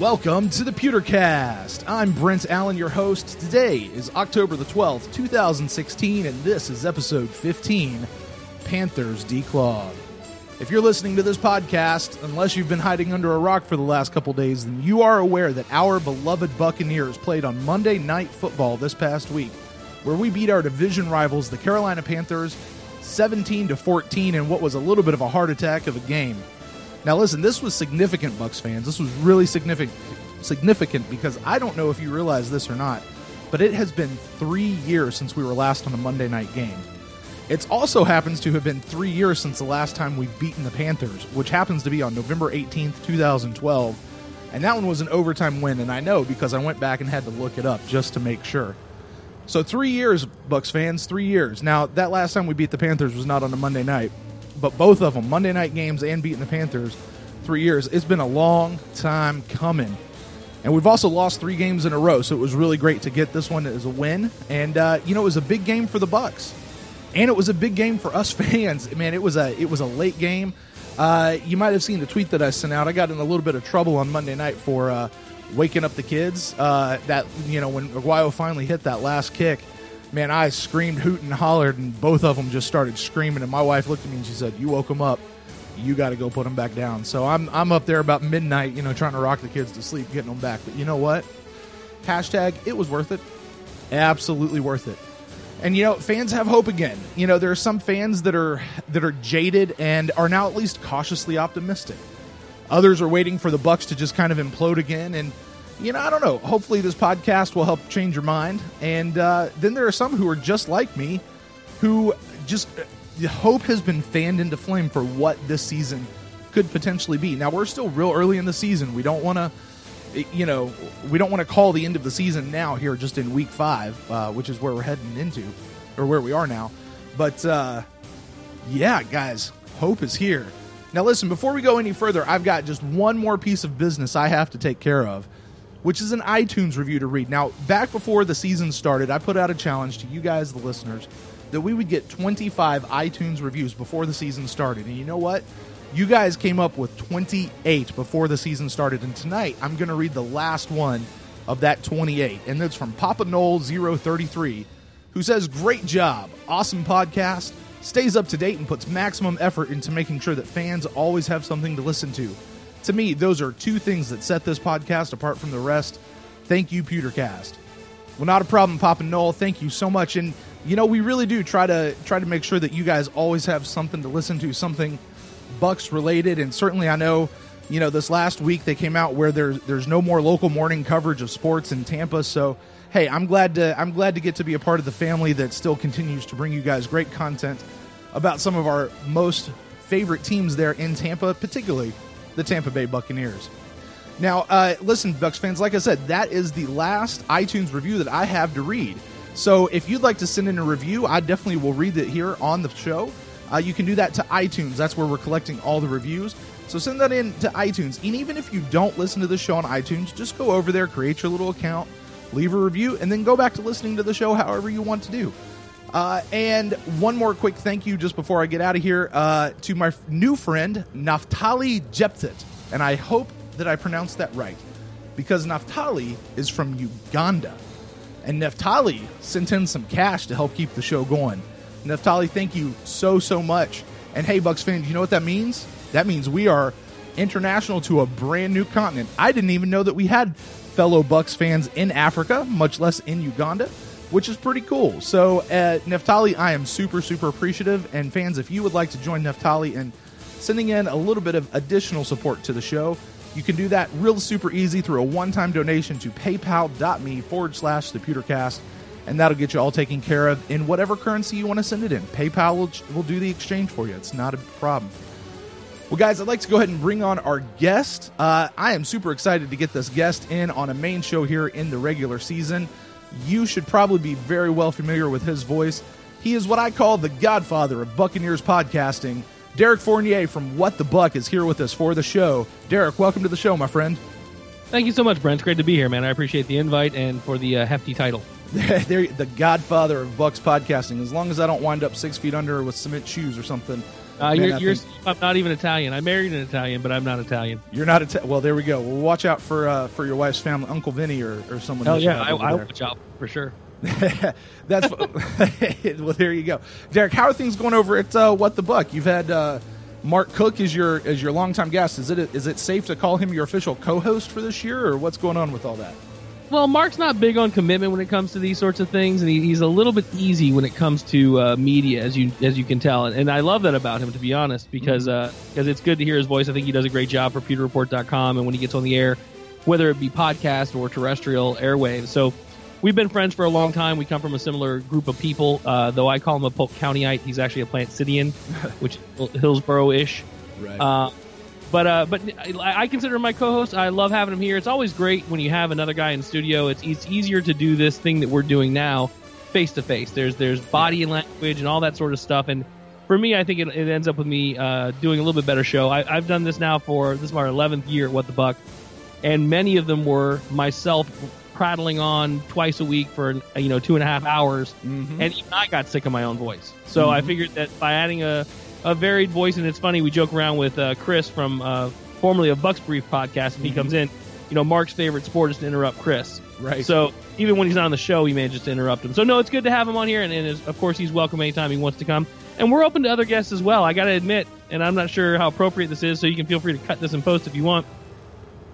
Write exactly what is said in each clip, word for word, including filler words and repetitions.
Welcome to the PewterCast. I'm Brent Allen, your host. Today is October the twelfth, two thousand sixteen, and this is episode fifteen, Panthers Declawed. If you're listening to this podcast, unless you've been hiding under a rock for the last couple days, then you are aware that our beloved Buccaneers played on Monday Night Football this past week, where we beat our division rivals, the Carolina Panthers, seventeen to fourteen in what was a little bit of a heart attack of a game. Now listen, this was significant, Bucs fans. This was really significant significant because I don't know if you realize this or not, but it has been three years since we were last on a Monday night game. It also happens to have been three years since the last time we've beaten the Panthers, which happens to be on November eighteenth, two thousand twelve. And that one was an overtime win, and I know because I went back and had to look it up just to make sure. So three years, Bucs fans, three years. Now, that last time we beat the Panthers was not on a Monday night, but both of them, Monday night games and beating the Panthers, three years. It's been a long time coming. And we've also lost three games in a row, so it was really great to get this one as a win. And, uh, you know, it was a big game for the Bucs. And it was a big game for us fans. Man, it was a it was a late game. Uh, you might have seen the tweet that I sent out. I got in a little bit of trouble on Monday night for uh, waking up the kids. Uh, that you know, when Aguayo finally hit that last kick, man, I screamed, hooted, and hollered, and both of them just started screaming. And my wife looked at me and she said, "You woke them up. You got to go put them back down." So I'm I'm up there about midnight, you know, trying to rock the kids to sleep, getting them back. But you know what? Hashtag it was worth it. Absolutely worth it. And, you know, fans have hope again. You know, there are some fans that are that are jaded and are now at least cautiously optimistic. Others are waiting for the Bucs to just kind of implode again. And, you know, I don't know. Hopefully this podcast will help change your mind. And uh, then there are some who are just like me, who just the hope has been fanned into flame for what this season could potentially be. Now, we're still real early in the season. We don't want to. You know, we don't want to call the end of the season now here just in week five, uh, which is where we're heading into or where we are now. But, uh, yeah, guys, hope is here. Now, listen, before we go any further, I've got just one more piece of business I have to take care of, which is an iTunes review to read. Now, back before the season started, I put out a challenge to you guys, the listeners, that we would get twenty-five iTunes reviews before the season started. And you know what? You guys came up with twenty-eight before the season started, and tonight I'm going to read the last one of that twenty-eight, and that's from Papa Noel zero thirty-three, who says, "Great job, awesome podcast, stays up to date and puts maximum effort into making sure that fans always have something to listen to. To me, those are two things that set this podcast apart from the rest. Thank you, PewterCast." Well, not a problem, Papa Noel. Thank you so much, and you know we really do try to try to make sure that you guys always have something to listen to, something Bucs related. And certainly I know, you know, this last week they came out where there's there's no more local morning coverage of sports in Tampa. So hey, I'm glad to I'm glad to get to be a part of the family that still continues to bring you guys great content about some of our most favorite teams there in Tampa, particularly the Tampa Bay Buccaneers. Now, uh, listen, Bucs fans, like I said, that is the last iTunes review that I have to read. So if you'd like to send in a review, I definitely will read it here on the show. Uh, you can do that to iTunes. That's where we're collecting all the reviews. So send that in to iTunes. And even if you don't listen to the show on iTunes, just go over there, create your little account, leave a review, and then go back to listening to the show however you want to do. Uh, and one more quick thank you just before I get out of here uh, to my f- new friend, Naftali Jeptit. And I hope that I pronounced that right, because Naftali is from Uganda. And Naftali sent in some cash to help keep the show going. Naftali, thank you so, so much. And hey, Bucs fans, you know what that means? That means we are international to a brand new continent. I didn't even know that we had fellow Bucs fans in Africa, much less in Uganda, which is pretty cool. So, uh, Naftali, I am super, super appreciative. And fans, if you would like to join Naftali in sending in a little bit of additional support to the show, you can do that real super easy through a one-time donation to paypal.me forward slash the PewterCast. And that'll get you all taken care of in whatever currency you want to send it in. PayPal will, will do the exchange for you. It's not a problem. Well, guys, I'd like to go ahead and bring on our guest. Uh, I am super excited to get this guest in on a main show here in the regular season. You should probably be very well familiar with his voice. He is what I call the godfather of Buccaneers podcasting. Derek Fournier from What the Buck is here with us for the show. Derek, welcome to the show, my friend. Thank you so much, Brent. It's great to be here, man. I appreciate the invite and for the uh, hefty title. They're the godfather of Bucs podcasting. As long as I don't wind up six feet under with cement shoes or something, Uh, you're, you're, I'm not even Italian. I married an Italian, but I'm not Italian. You're not Italian. Well, there we go. Well, watch out for uh, for your wife's family, Uncle Vinny or, or someone. Oh, yeah, I, I'll watch out for sure. That's well, there you go. Derek, how are things going over at uh, What the Buck? You've had uh, Mark Cook as your as your longtime guest. Is it is it safe to call him your official co-host for this year, or what's going on with all that? Well, Mark's not big on commitment when it comes to these sorts of things, and he, he's a little bit easy when it comes to uh, media, as you as you can tell. And, and I love that about him, to be honest, because uh, because it's good to hear his voice. I think he does a great job for Pewter Report dot com, and when he gets on the air, whether it be podcast or terrestrial airwaves. So we've been friends for a long time. We come from a similar group of people, uh, though I call him a Polk Countyite. He's actually a Plant Cityan, which is Hillsborough-ish. Right. Uh, But uh, but I consider him my co-host. I love having him here. It's always great when you have another guy in the studio. It's it's easier to do this thing that we're doing now, face to face. There's there's body language and all that sort of stuff. And for me, I think it, it ends up with me uh, doing a little bit better show. I, I've done this now for this is my eleventh year at What the Buck, and many of them were myself prattling on twice a week for you know two and a half hours, mm-hmm. and even I got sick of my own voice. So mm-hmm. I figured that by adding a A varied voice, and it's funny, we joke around with uh, Chris from uh, formerly of Buck's Brief podcast, and he mm-hmm. comes in, you know, Mark's favorite sport is to interrupt Chris. Right. So even when he's not on the show, he manages to interrupt him. So, no, it's good to have him on here, and, and is, of course, he's welcome anytime he wants to come. And we're open to other guests as well. I got to admit, and I'm not sure how appropriate this is, so you can feel free to cut this and post if you want.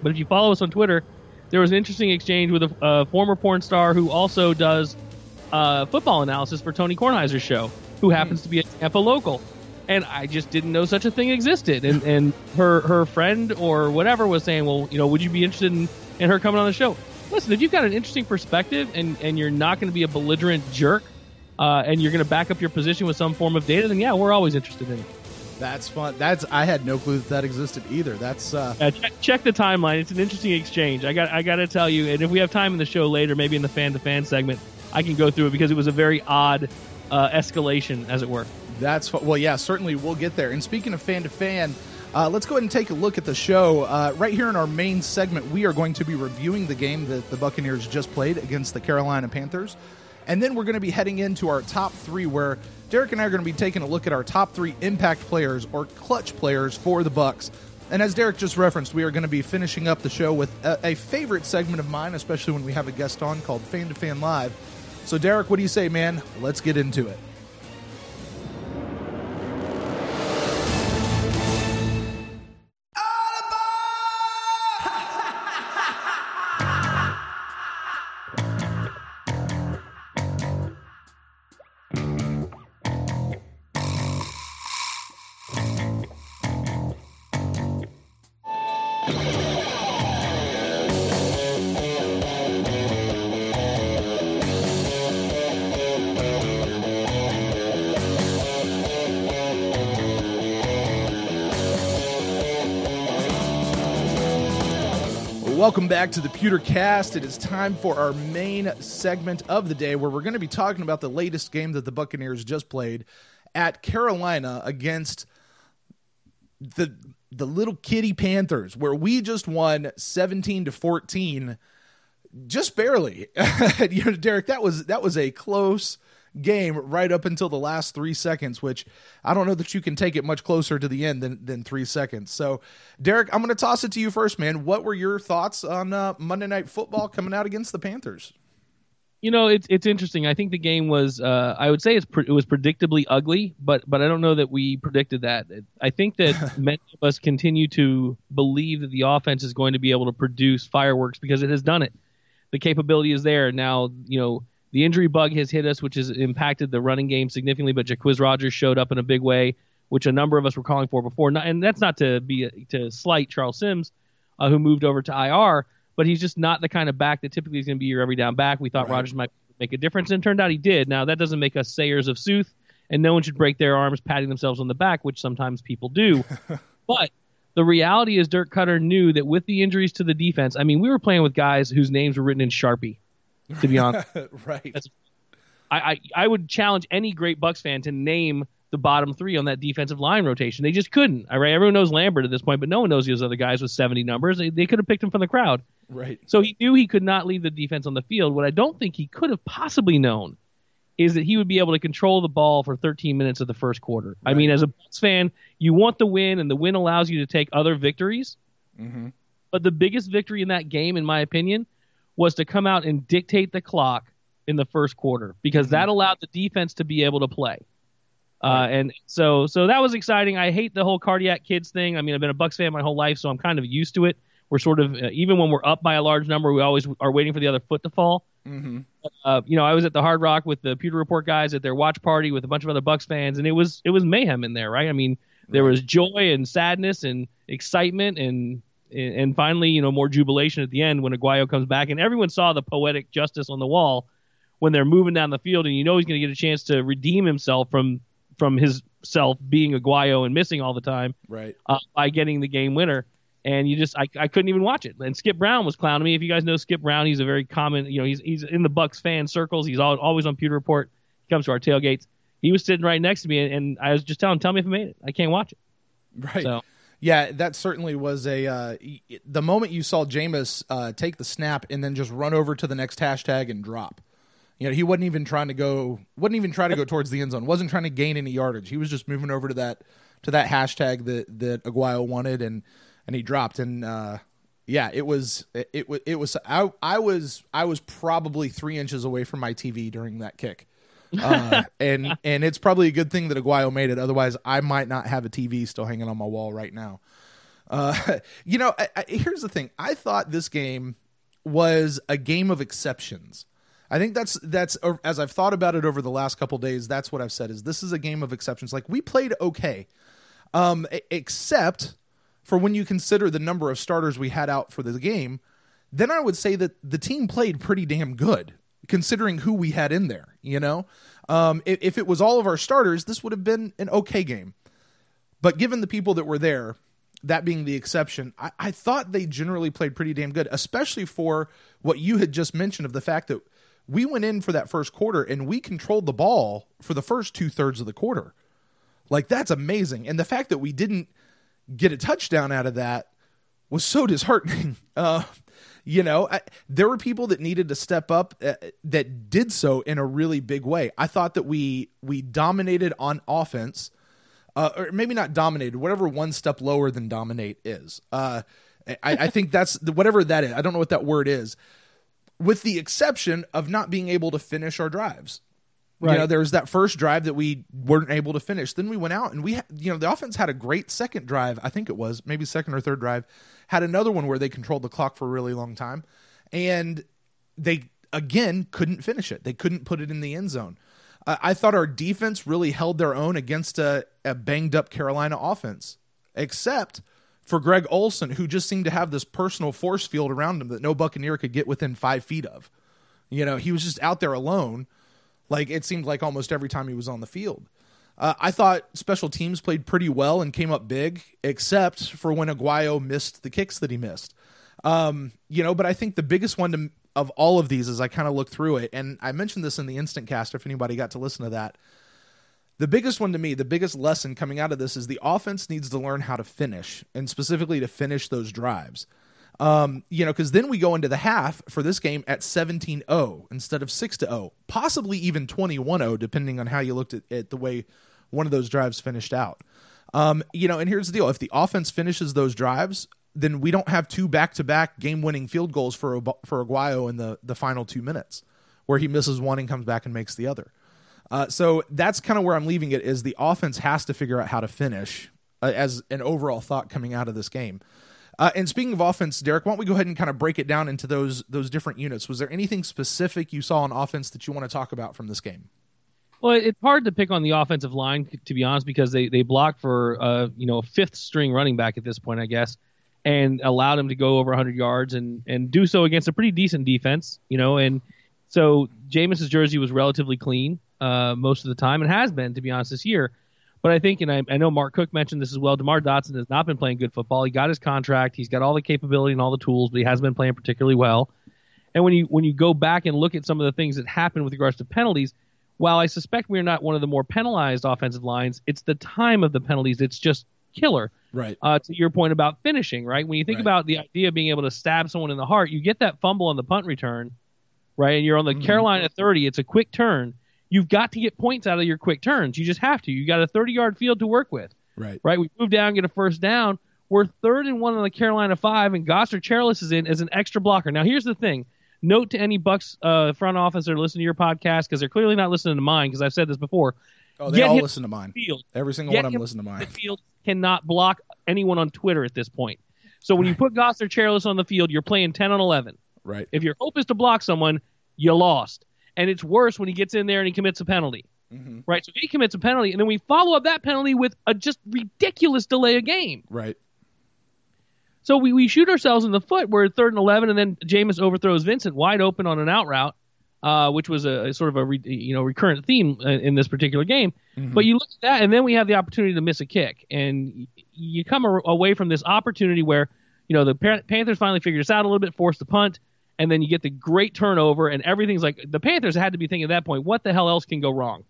But if you follow us on Twitter, there was an interesting exchange with a, a former porn star who also does uh, football analysis for Tony Kornheiser's show, who happens mm. to be a Tampa local. And I just didn't know such a thing existed. And, and her her friend or whatever was saying, well, you know, would you be interested in, in her coming on the show? Listen, if you've got an interesting perspective and, and you're not going to be a belligerent jerk uh, and you're going to back up your position with some form of data, then, yeah, we're always interested in it. That's fun. That's I had no clue that that existed either. That's uh... yeah, check, check the timeline. It's an interesting exchange. I got I got to tell you, and if we have time in the show later, maybe in the fan-to-fan segment, I can go through it because it was a very odd uh, escalation, as it were. That's well, yeah, certainly we'll get there. And speaking of fan to fan, uh, let's go ahead and take a look at the show. Uh, right here in our main segment, we are going to be reviewing the game that the Buccaneers just played against the Carolina Panthers. And then we're going to be heading into our top three, where Derek and I are going to be taking a look at our top three impact players or clutch players for the Bucs. And as Derek just referenced, we are going to be finishing up the show with a, a favorite segment of mine, especially when we have a guest on, called Fan to Fan Live. So, Derek, what do you say, man? Let's get into it. Welcome back to the PewterCast. It is time for our main segment of the day, where we're going to be talking about the latest game that the Buccaneers just played at Carolina against the the little kitty Panthers, where we just won seventeen to fourteen, just barely. You know, Derek, that was that was a close game right up until the last three seconds, which I don't know that you can take it much closer to the end than, than three seconds. So, Derek, I'm going to toss it to you first, man. What were your thoughts on uh, Monday Night Football coming out against the Panthers? You know, it's it's interesting. I think the game was, uh, I would say it's pre- it was predictably ugly, but but I don't know that we predicted that. I think that many of us continue to believe that the offense is going to be able to produce fireworks because it has done it. The capability is there. Now, you know, the injury bug has hit us, which has impacted the running game significantly, but Jacquizz Rodgers showed up in a big way, which a number of us were calling for before. And that's not to be to slight Charles Sims, uh, who moved over to I R, but he's just not the kind of back that typically is going to be your every down back. We thought right. Rodgers might make a difference, and it turned out he did. Now, that doesn't make us sayers of sooth, and no one should break their arms patting themselves on the back, which sometimes people do. But the reality is Dirk Koetter knew that with the injuries to the defense, I mean, we were playing with guys whose names were written in Sharpie. To be honest, right? That's, I, I I would challenge any great Bucs fan to name the bottom three on that defensive line rotation. They just couldn't. All right, everyone knows Lambert at this point, but no one knows these other guys with seventy numbers. They, they could have picked him from the crowd, right? So he knew he could not leave the defense on the field. What I don't think he could have possibly known is that he would be able to control the ball for thirteen minutes of the first quarter. Right. I mean, as a Bucs fan, you want the win, and the win allows you to take other victories. Mm-hmm. But the biggest victory in that game, in my opinion, was to come out and dictate the clock in the first quarter, because mm-hmm. that allowed the defense to be able to play. Uh, and so so that was exciting. I hate the whole cardiac kids thing. I mean, I've been a Bucs fan my whole life, so I'm kind of used to it. We're sort of, uh, even when we're up by a large number, we always are waiting for the other foot to fall. Mm-hmm. Uh, you know, I was at the Hard Rock with the Pewter Report guys at their watch party with a bunch of other Bucs fans, and it was it was mayhem in there, right? I mean, there was joy and sadness and excitement and and finally, you know, more jubilation at the end when Aguayo comes back. And everyone saw the poetic justice on the wall when they're moving down the field, and you know he's going to get a chance to redeem himself from from his self being Aguayo and missing all the time, right? Uh, by getting the game winner. And you just, I, I couldn't even watch it. And Skip Brown was clowning me. If you guys know Skip Brown, he's a very common, you know, he's he's in the Bucs fan circles. He's all, always on Pewter Report. He comes to our tailgates. He was sitting right next to me, and, and I was just telling him, tell me if I made it. I can't watch it. Right. So. Yeah, that certainly was a, uh, the moment you saw Jameis uh, take the snap and then just run over to the next hashtag and drop. You know, he wasn't even trying to go, wouldn't even try to go towards the end zone. Wasn't trying to gain any yardage. He was just moving over to that, to that hashtag that, that Aguayo wanted. And, And he dropped, and uh, yeah, it was it was it was I I was I was probably three inches away from my T V during that kick, uh, and and it's probably a good thing that Aguayo made it. Otherwise, I might not have a T V still hanging on my wall right now. Uh, you know, I, I, here's the thing: I thought this game was a game of exceptions. I think that's that's as I've thought about it over the last couple of days. That's what I've said: is this is a game of exceptions. Like, we played okay, um, except. For when you consider the number of starters we had out for the game, then I would say that the team played pretty damn good, considering who we had in there, you know? Um, if, if it was all of our starters, this would have been an okay game. But given the people that were there, that being the exception, I, I thought they generally played pretty damn good, especially for what you had just mentioned of the fact that we went in for that first quarter and we controlled the ball for the first two-thirds of the quarter. Like, that's amazing. And the fact that we didn't get a touchdown out of that was so disheartening. Uh, you know, I, there were people that needed to step up uh, that did so in a really big way. I thought that we we dominated on offense, uh, or maybe not dominated, whatever one step lower than dominate is. Uh, I, I think that's the, whatever that is. I don't know what that word is, with the exception of not being able to finish our drives. Right. You know, there was that first drive that we weren't able to finish. Then we went out and we, ha- you know, the offense had a great second drive. I think it was maybe second or third drive, had another one where they controlled the clock for a really long time. And they, again, couldn't finish it. They couldn't put it in the end zone. Uh, I thought our defense really held their own against a, a banged up Carolina offense, except for Greg Olsen, who just seemed to have this personal force field around him that no Buccaneer could get within five feet of. You know, he was just out there alone. Like, it seemed like almost every time he was on the field. Uh, I thought special teams played pretty well and came up big, except for when Aguayo missed the kicks that he missed. Um, you know, but I think the biggest one to, of all of these, as I kind of look through it, and I mentioned this in the Instant Cast, if anybody got to listen to that, the biggest one to me, the biggest lesson coming out of this is the offense needs to learn how to finish, and specifically to finish those drives. Um, you know, because then we go into the half for this game at seventeen oh instead of six to oh, possibly even twenty-one oh, depending on how you looked at, at the way one of those drives finished out. Um, you know, and here's the deal. If the offense finishes those drives, then we don't have two back-to-back game-winning field goals for for Aguayo in the, the final two minutes, where he misses one and comes back and makes the other. Uh, so that's kind of where I'm leaving it, is the offense has to figure out how to finish uh, as an overall thought coming out of this game. Uh, and speaking of offense, Derek, why don't we go ahead and kind of break it down into those those different units? Was there anything specific you saw on offense that you want to talk about from this game? Well, it's hard to pick on the offensive line, to be honest, because they they blocked for uh, you know a fifth string running back at this point, I guess, and allowed him to go over one hundred yards and and do so against a pretty decent defense, you know. And so Jameis's jersey was relatively clean uh, most of the time, and has been, to be honest, this year. But I think, and I, I know Mark Cook mentioned this as well, DeMar Dotson has not been playing good football. He got his contract. He's got all the capability and all the tools, but he hasn't been playing particularly well. And when you when you go back and look at some of the things that happened with regards to penalties, while I suspect we're not one of the more penalized offensive lines, it's the time of the penalties that's just killer. Right. Uh, to your point about finishing, right? When you think right. about the idea of being able to stab someone in the heart, you get that fumble on the punt return, right? And you're on the mm-hmm. Carolina thirty. It's a quick turn. You've got to get points out of your quick turns. You just have to. You got a thirty-yard field to work with. Right. Right. We move down, get a first down. We're third and one on the Carolina five, and Gosder Cherilus is in as an extra blocker. Now, here's the thing. Note to any Bucks uh, front office that are listening to your podcast, because they're clearly not listening to mine, because I've said this before. Oh, they get all listen to mine. Field. Every single get one of them listen to mine. The field cannot block anyone on Twitter at this point. So when right. you put Gosder Cherilus on the field, you're playing ten on eleven. Right. If your hope is to block someone, you lost. And it's worse when he gets in there and he commits a penalty. Mm-hmm. Right? So he commits a penalty, and then we follow up that penalty with a just ridiculous delay of game. Right. So we, we shoot ourselves in the foot. We're third and eleven, and then Jameis overthrows Vincent wide open on an out route, uh, which was a, a sort of a re, you know recurrent theme in, in this particular game. Mm-hmm. But you look at that, and then we have the opportunity to miss a kick, and you come a, away from this opportunity where you know the Panthers finally figure this out a little bit, force the punt, and then you get the great turnover, and everything's like the Panthers had to be thinking at that point, what the hell else can go wrong,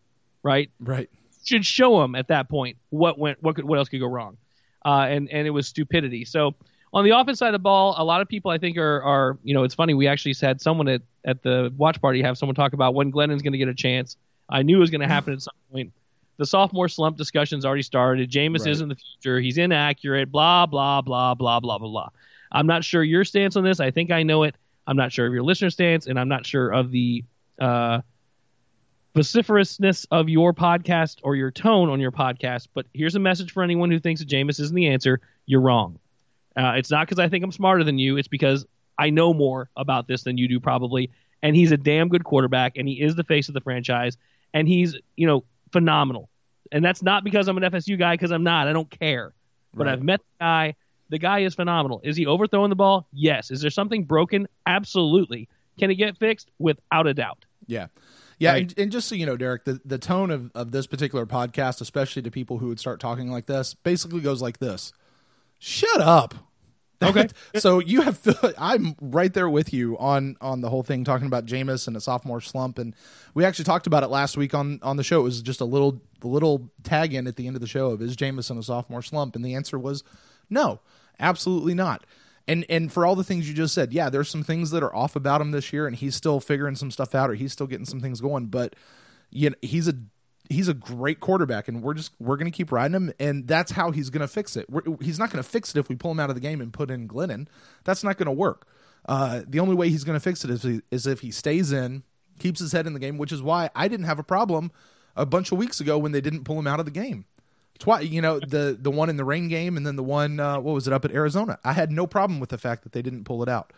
right? Right. Should show them at that point what went, what could, what else could go wrong, uh, and and it was stupidity. So. On the offense side of the ball, a lot of people I think are, are you know, it's funny. We actually had someone at, at the watch party have someone talk about when Glennon's going to get a chance. I knew it was going to happen at some point. The sophomore slump discussion's already started. Jameis right. isn't the future. He's inaccurate. Blah, blah, blah, blah, blah, blah, blah. I'm not sure your stance on this. I think I know it. I'm not sure of your listener's stance, and I'm not sure of the uh, vociferousness of your podcast or your tone on your podcast. But here's a message for anyone who thinks that Jameis isn't the answer. You're wrong. Uh, it's not because I think I'm smarter than you. It's because I know more about this than you do probably. And he's a damn good quarterback, and he is the face of the franchise, and he's, you know, phenomenal. And that's not because I'm an F S U guy, because I'm not. I don't care. But right. I've met the guy. The guy is phenomenal. Is he overthrowing the ball? Yes. Is there something broken? Absolutely. Can it get fixed? Without a doubt. Yeah. Yeah, right. and, and just so you know, Derek, the, the tone of, of this particular podcast, especially to people who would start talking like this, basically goes like this. Shut up. Okay. So you have, to, I'm right there with you on, on the whole thing, talking about Jameis and a sophomore slump. And we actually talked about it last week on, on the show. It was just a little, little tag in at the end of the show of, is Jameis in a sophomore slump? And the answer was no, absolutely not. And, and for all the things you just said, yeah, there's some things that are off about him this year, and he's still figuring some stuff out, or he's still getting some things going, but you know, he's a, he's a great quarterback, and we're just we're going to keep riding him, and that's how he's going to fix it. We're, he's not going to fix it if we pull him out of the game and put in Glennon. That's not going to work. Uh, the only way he's going to fix it is, he, is if he stays in, keeps his head in the game, which is why I didn't have a problem a bunch of weeks ago when they didn't pull him out of the game. Twice, you know, the the one in the rain game, and then the one uh, what was it up at Arizona? I had no problem with the fact that they didn't pull it out.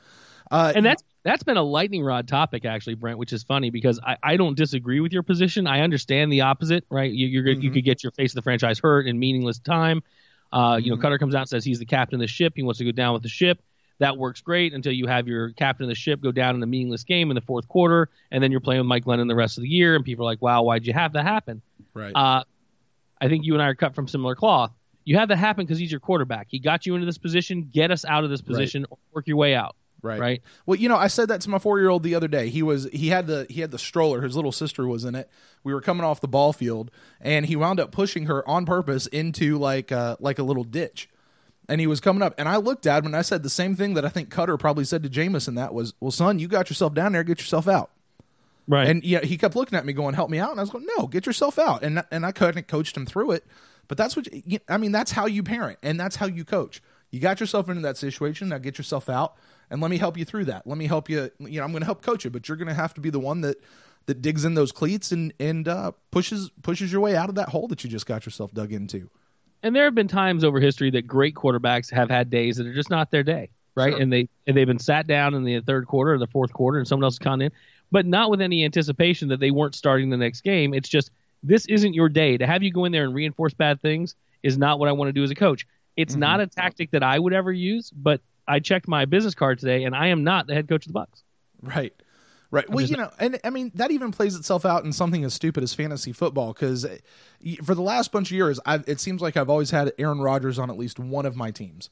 Uh, and that's that's been a lightning rod topic, actually, Brent, which is funny because I, I don't disagree with your position. I understand the opposite, right? You you're, mm-hmm. you could get your face of the franchise hurt in meaningless time. Uh, mm-hmm. You know, Koetter comes out and says he's the captain of the ship. He wants to go down with the ship. That works great until you have your captain of the ship go down in a meaningless game in the fourth quarter, and then you're playing with Mike Glennon the rest of the year, and people are like, wow, why'd you have that happen? Right. Uh, I think you and I are cut from similar cloth. You have that happen because he's your quarterback. He got you into this position. Get us out of this position. Right. Or work your way out. Right. Right. Well, you know, I said that to my four-year-old the other day. He was he had the he had the stroller. His little sister was in it. We were coming off the ball field, and he wound up pushing her on purpose into like uh, like a little ditch. And he was coming up, and I looked at him, and I said the same thing that I think Koetter probably said to Jameis, and that was, "Well, son, you got yourself down there. Get yourself out." Right. And yeah, he kept looking at me, going, "Help me out," and I was going, "No, get yourself out." And and I kind of coached him through it, but that's what you, I mean. That's how you parent, and that's how you coach. You got yourself into that situation. Now get yourself out. And let me help you through that. Let me help you. You know, I'm going to help coach you, but you're going to have to be the one that, that digs in those cleats and and uh, pushes pushes your way out of that hole that you just got yourself dug into. And there have been times over history that great quarterbacks have had days that are just not their day, right? Sure. And they and they've been sat down in the third quarter or the fourth quarter, and someone else has come in, but not with any anticipation that they weren't starting the next game. It's just this isn't your day. To have you go in there and reinforce bad things is not what I want to do as a coach. It's mm-hmm. not a tactic that I would ever use, but. I checked my business card today, and I am not the head coach of the Bucks. Right, right. I'm well, you not. know, and I mean that even plays itself out in something as stupid as fantasy football. Because for the last bunch of years, I've, it seems like I've always had Aaron Rodgers on at least one of my teams,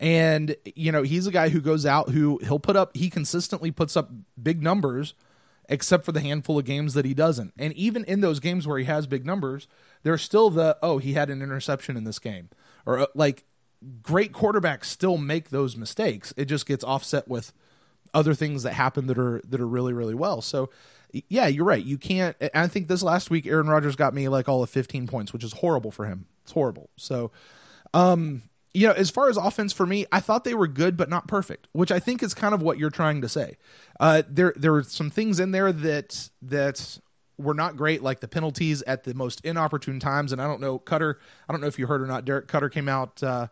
and you know he's a guy who goes out who he'll put up. He consistently puts up big numbers, except for the handful of games that he doesn't. And even in those games where he has big numbers, there's still the oh he had an interception in this game, or like. Great quarterbacks still make those mistakes. It just gets offset with, other things that happen that are that are really, really well. So, yeah, you're right. You can't. And I think this last week, Aaron Rodgers got me like all of fifteen points, which is horrible for him. It's horrible. So, um, you know, as far as offense for me, I thought they were good, but not perfect, which I think is kind of what you're trying to say. Uh, there, there were some things in there that that were not great, like the penalties at the most inopportune times. And I don't know, Koetter, I don't know if you heard or not, Derek Koetter came out, uh,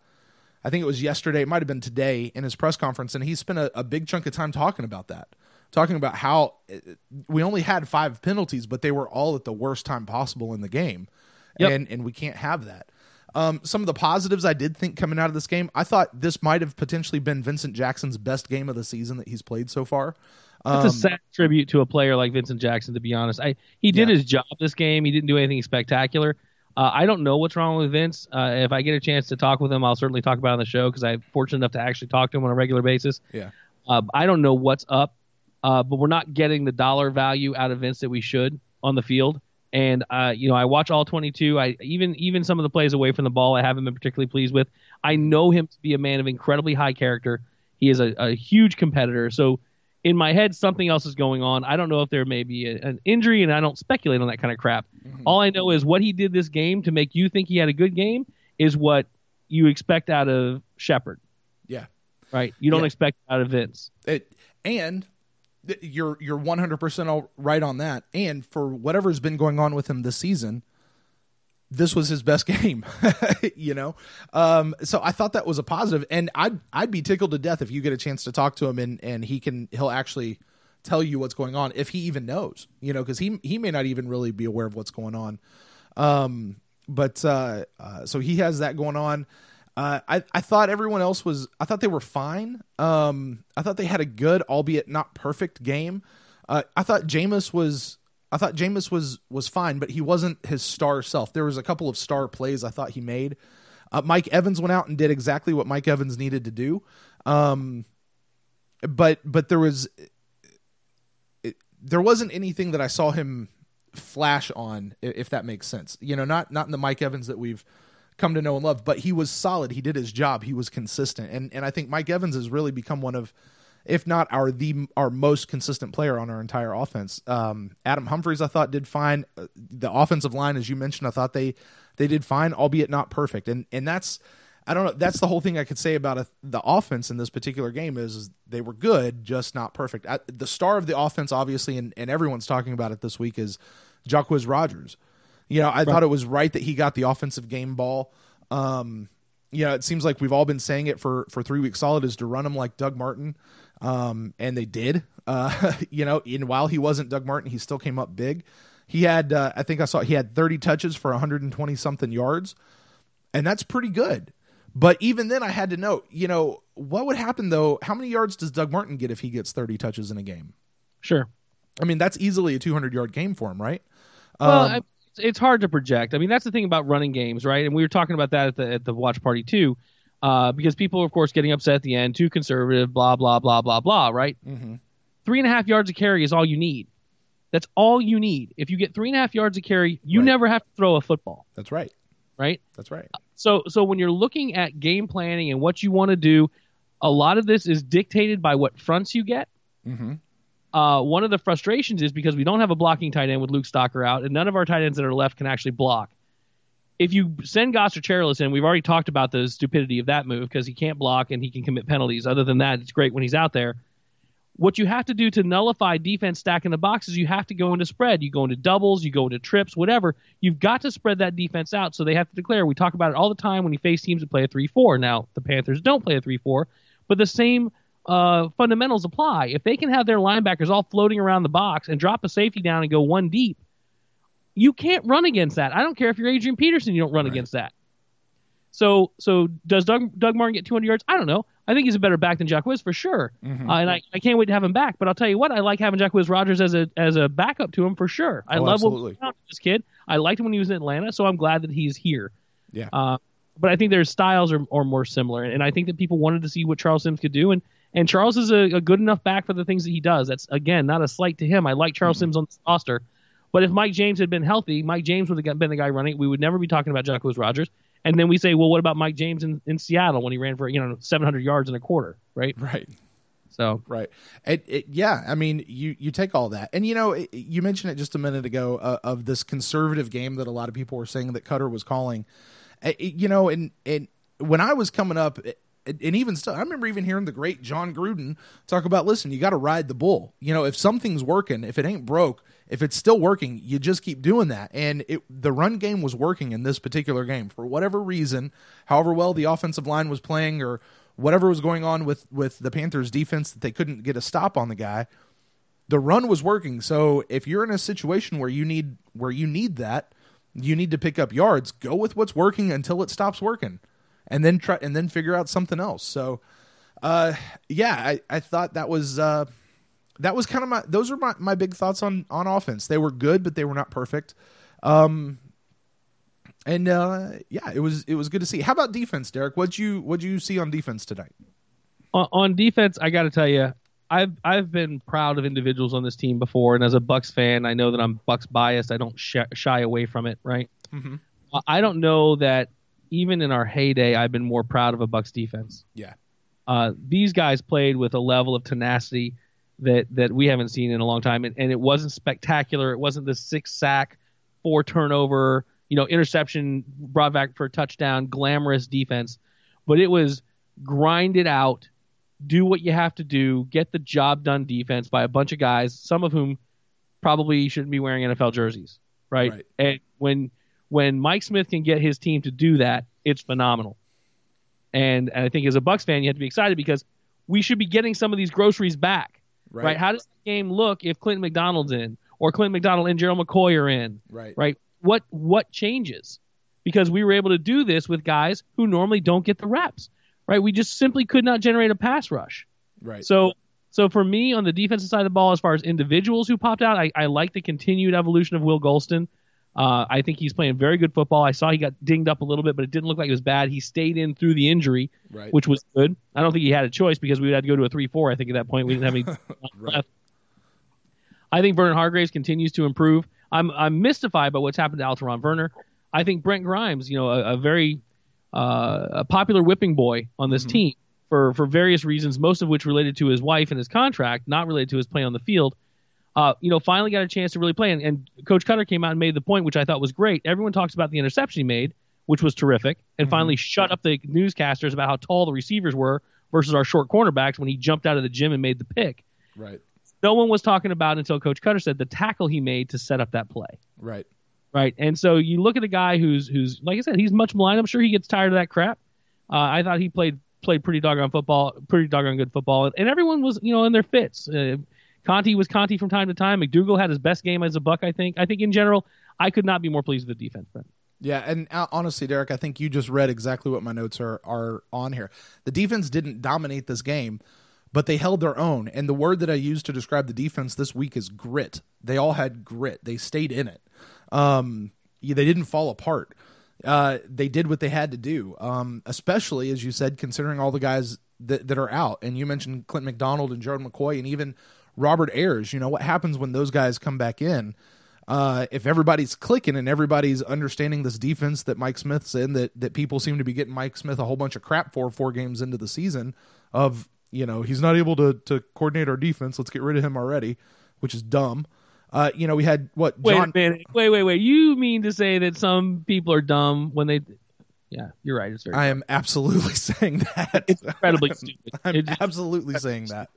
I think it was yesterday, it might have been today, in his press conference, and he spent a, a big chunk of time talking about that, talking about how we only had five penalties, but they were all at the worst time possible in the game. Yep. And, and we can't have that. Um, some of the positives I did think coming out of this game, I thought this might have potentially been Vincent Jackson's best game of the season that he's played so far. Um, That's a sad tribute to a player like Vincent Jackson, to be honest. I He did yeah. his job this game. He didn't do anything spectacular. Uh, I don't know what's wrong with Vince. Uh, if I get a chance to talk with him, I'll certainly talk about it on the show because I'm fortunate enough to actually talk to him on a regular basis. Yeah, uh, I don't know what's up, uh, but we're not getting the dollar value out of Vince that we should on the field. And, uh, you know, I watch all twenty-two. I even even some of the plays away from the ball I haven't been particularly pleased with. I know him to be a man of incredibly high character. He is a, a huge competitor. So in my head, something else is going on. I don't know if there may be a, an injury, and I don't speculate on that kind of crap. Mm-hmm. All I know is what he did this game to make you think he had a good game is what you expect out of Shepard. Yeah. Right? You don't yeah. expect out of Vince. It, and... You're you're one hundred percent right on that. And for whatever's been going on with him this season, this was his best game, you know? Um, so I thought that was a positive. And I'd, I'd be tickled to death if you get a chance to talk to him and, and he can, he'll actually tell you what's going on, if he even knows, you know, because he, he may not even really be aware of what's going on. Um, but uh, uh, so he has that going on. Uh, I, I thought everyone else was, I thought they were fine. Um, I thought they had a good, albeit not perfect game. Uh, I thought Jameis was, I thought Jameis was, was fine, but he wasn't his star self. There was a couple of star plays I thought he made. Uh, Mike Evans went out and did exactly what Mike Evans needed to do. Um, but, but there was, it, there wasn't anything that I saw him flash on, if that makes sense. You know, not, not in the Mike Evans that we've come to know and love, but he was solid. He did his job. He was consistent. And and I think Mike Evans has really become one of, if not our the our most consistent player on our entire offense. Um, Adam Humphries, I thought, did fine. The offensive line, as you mentioned, I thought they they did fine, albeit not perfect. And and that's I don't know. That's the whole thing I could say about a, the offense in this particular game is, is they were good, just not perfect. I, the star of the offense, obviously, and, and everyone's talking about it this week, is Jacquizz Rodgers. You know, I right. thought it was right that he got the offensive game ball. Um, you know, it seems like we've all been saying it for, for three weeks solid, is to run him like Doug Martin, um, and they did. Uh, you know, and while he wasn't Doug Martin, he still came up big. He had, uh, I think I saw, he had thirty touches for one hundred twenty-something yards, and that's pretty good. But even then, I had to note, you know, what would happen, though? How many yards does Doug Martin get if he gets thirty touches in a game? Sure. I mean, that's easily a two hundred-yard game for him, right? Well, um, I... It's hard to project. I mean, that's the thing about running games, right? And we were talking about that at the at the watch party too, uh, because people are, of course, getting upset at the end, too conservative, blah, blah, blah, blah, blah, right? Mm-hmm. Three and a half yards of carry is all you need. That's all you need. If you get three and a half yards of carry, you right. never have to throw a football. That's right. Right? That's right. So, so when you're looking at game planning and what you want to do, a lot of this is dictated by what fronts you get. Mm-hmm. Uh, one of the frustrations is because we don't have a blocking tight end with Luke Stocker out, and none of our tight ends that are left can actually block. If you send Gosder Cherilus in, we've already talked about the stupidity of that move because he can't block and he can commit penalties. Other than that, it's great when he's out there. What you have to do to nullify defense stack in the box is you have to go into spread. You go into doubles, you go into trips, whatever. You've got to spread that defense out, so they have to declare. We talk about it all the time when you face teams that play a three four. Now, the Panthers don't play a three four, but the same Uh, fundamentals apply. If they can have their linebackers all floating around the box and drop a safety down and go one deep, you can't run against that. I don't care if you're Adrian Peterson, you don't run right. against that. So, so does Doug, Doug Martin get two hundred yards? I don't know. I think he's a better back than Jacquizz for sure, mm-hmm. uh, and I, I can't wait to have him back. But I'll tell you what, I like having Jacquizz Rodgers as a as a backup to him for sure. I oh, love absolutely. What this kid. I liked him when he was in Atlanta, so I'm glad that he's here. Yeah. Uh, but I think their styles are are more similar, and I think that people wanted to see what Charles Sims could do, and. And Charles is a, a good enough back for the things that he does. That's, again, not a slight to him. I like Charles mm-hmm. Sims on this roster. But if Mike James had been healthy, Mike James would have been the guy running. We would never be talking about Jacquizz Rodgers. And then we say, well, what about Mike James in, in Seattle when he ran for, you know, seven hundred yards in a quarter, right? Right. So right, it, it, yeah. I mean, you you take all that, and you know, it, you mentioned it just a minute ago uh, of this conservative game that a lot of people were saying that Koetter was calling. It, you know, and and when I was coming up, it, and even still, I remember even hearing the great John Gruden talk about, listen, you got to ride the bull. You know, if something's working, if it ain't broke, if it's still working, you just keep doing that. And it, the run game was working in this particular game for whatever reason, however well the offensive line was playing or whatever was going on with, with the Panthers defense that they couldn't get a stop on the guy. The run was working. So if you're in a situation where you need, where you need that, you need to pick up yards, go with what's working until it stops working. And then try and then figure out something else. So, uh, yeah, I, I thought that was uh, that was kind of my those are my, my big thoughts on on offense. They were good, but they were not perfect. Um, and uh, yeah, it was it was good to see. How about defense, Derek? What'd you what'd you see on defense tonight? On, on defense, I got to tell you, I've I've been proud of individuals on this team before, and as a Bucs fan, I know that I'm Bucs biased. I don't sh- shy away from it, right? Mm-hmm. I don't know that. Even in our heyday, I've been more proud of a Bucs defense. Yeah, uh, these guys played with a level of tenacity that that we haven't seen in a long time, and, and it wasn't spectacular. It wasn't the six sack, four turnover, you know, interception brought back for a touchdown, glamorous defense, but it was grind it out, do what you have to do, get the job done defense by a bunch of guys, some of whom probably shouldn't be wearing N F L jerseys, right? right. And when When Mike Smith can get his team to do that, it's phenomenal. And, and I think as a Bucs fan, you have to be excited because we should be getting some of these groceries back. Right. right? How does the game look if Clinton McDonald's in, or Clinton McDonald and Gerald McCoy are in? Right. Right. What what changes? Because we were able to do this with guys who normally don't get the reps. Right. We just simply could not generate a pass rush. Right. So so for me on the defensive side of the ball, as far as individuals who popped out, I, I like the continued evolution of Will Golston. Uh, I think he's playing very good football. I saw he got dinged up a little bit, but it didn't look like it was bad. He stayed in through the injury, right. which was good. I don't think he had a choice because we would have to go to a three four, I think, at that point. We didn't have any right. left. I think Vernon Hargreaves continues to improve. I'm I'm mystified by what's happened to Alterraun Verner. I think Brent Grimes, you know, a, a very uh, a popular whipping boy on this mm-hmm. team for, for various reasons, most of which related to his wife and his contract, not related to his play on the field. Uh, you know, finally got a chance to really play. And, and Coach Koetter came out and made the point, which I thought was great. Everyone talks about the interception he made, which was terrific, and mm-hmm. finally shut up the newscasters about how tall the receivers were versus our short cornerbacks when he jumped out of the gym and made the pick. Right. No one was talking about until Coach Koetter said the tackle he made to set up that play. Right. Right. And so you look at a guy who's, who's like I said, he's much maligned. I'm sure he gets tired of that crap. Uh, I thought he played played pretty doggone football, pretty doggone good football. And, and everyone was, you know, in their fits. Uh, Conte was Conte from time to time. McDougal had his best game as a Buck, I think. I think in general, I could not be more pleased with the defense. Then. Yeah, and uh, honestly, Derek, I think you just read exactly what my notes are are on here. The defense didn't dominate this game, but they held their own. And the word that I used to describe the defense this week is grit. They all had grit. They stayed in it. Um, they didn't fall apart. Uh, they did what they had to do, um, especially, as you said, considering all the guys that, that are out. And you mentioned Clinton McDonald and Gerald McCoy and even Robert Ayers. You know, what happens when those guys come back in, uh, if everybody's clicking and everybody's understanding this defense that Mike Smith's in, that, that people seem to be getting Mike Smith a whole bunch of crap for four games into the season of, you know, he's not able to to coordinate our defense. Let's get rid of him already, which is dumb. Uh, you know, we had what? John- wait a minute. Wait, wait, wait. You mean to say that some people are dumb when they... Yeah, you're right. It's very I dumb. am absolutely saying that. It's incredibly stupid. I'm it absolutely just- saying that.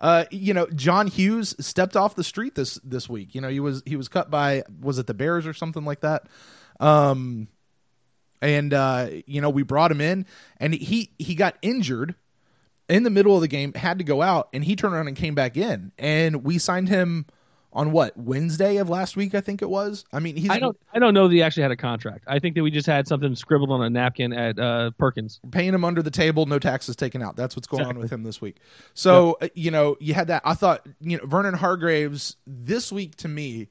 Uh, you know, John Hughes stepped off the street this, this week. You know, he was he was cut by, was it the Bears or something like that? Um, and, uh, you know, we brought him in, and he, he got injured in the middle of the game, had to go out, and he turned around and came back in. And we signed him on what, Wednesday of last week, I think it was? I mean, he's... I don't, I don't know that he actually had a contract. I think that we just had something scribbled on a napkin at uh, Perkins. Paying him under the table, no taxes taken out. That's what's going exactly. on with him this week. So, yeah. you know, you had that. I thought, you know, Vernon Hargreaves this week to me,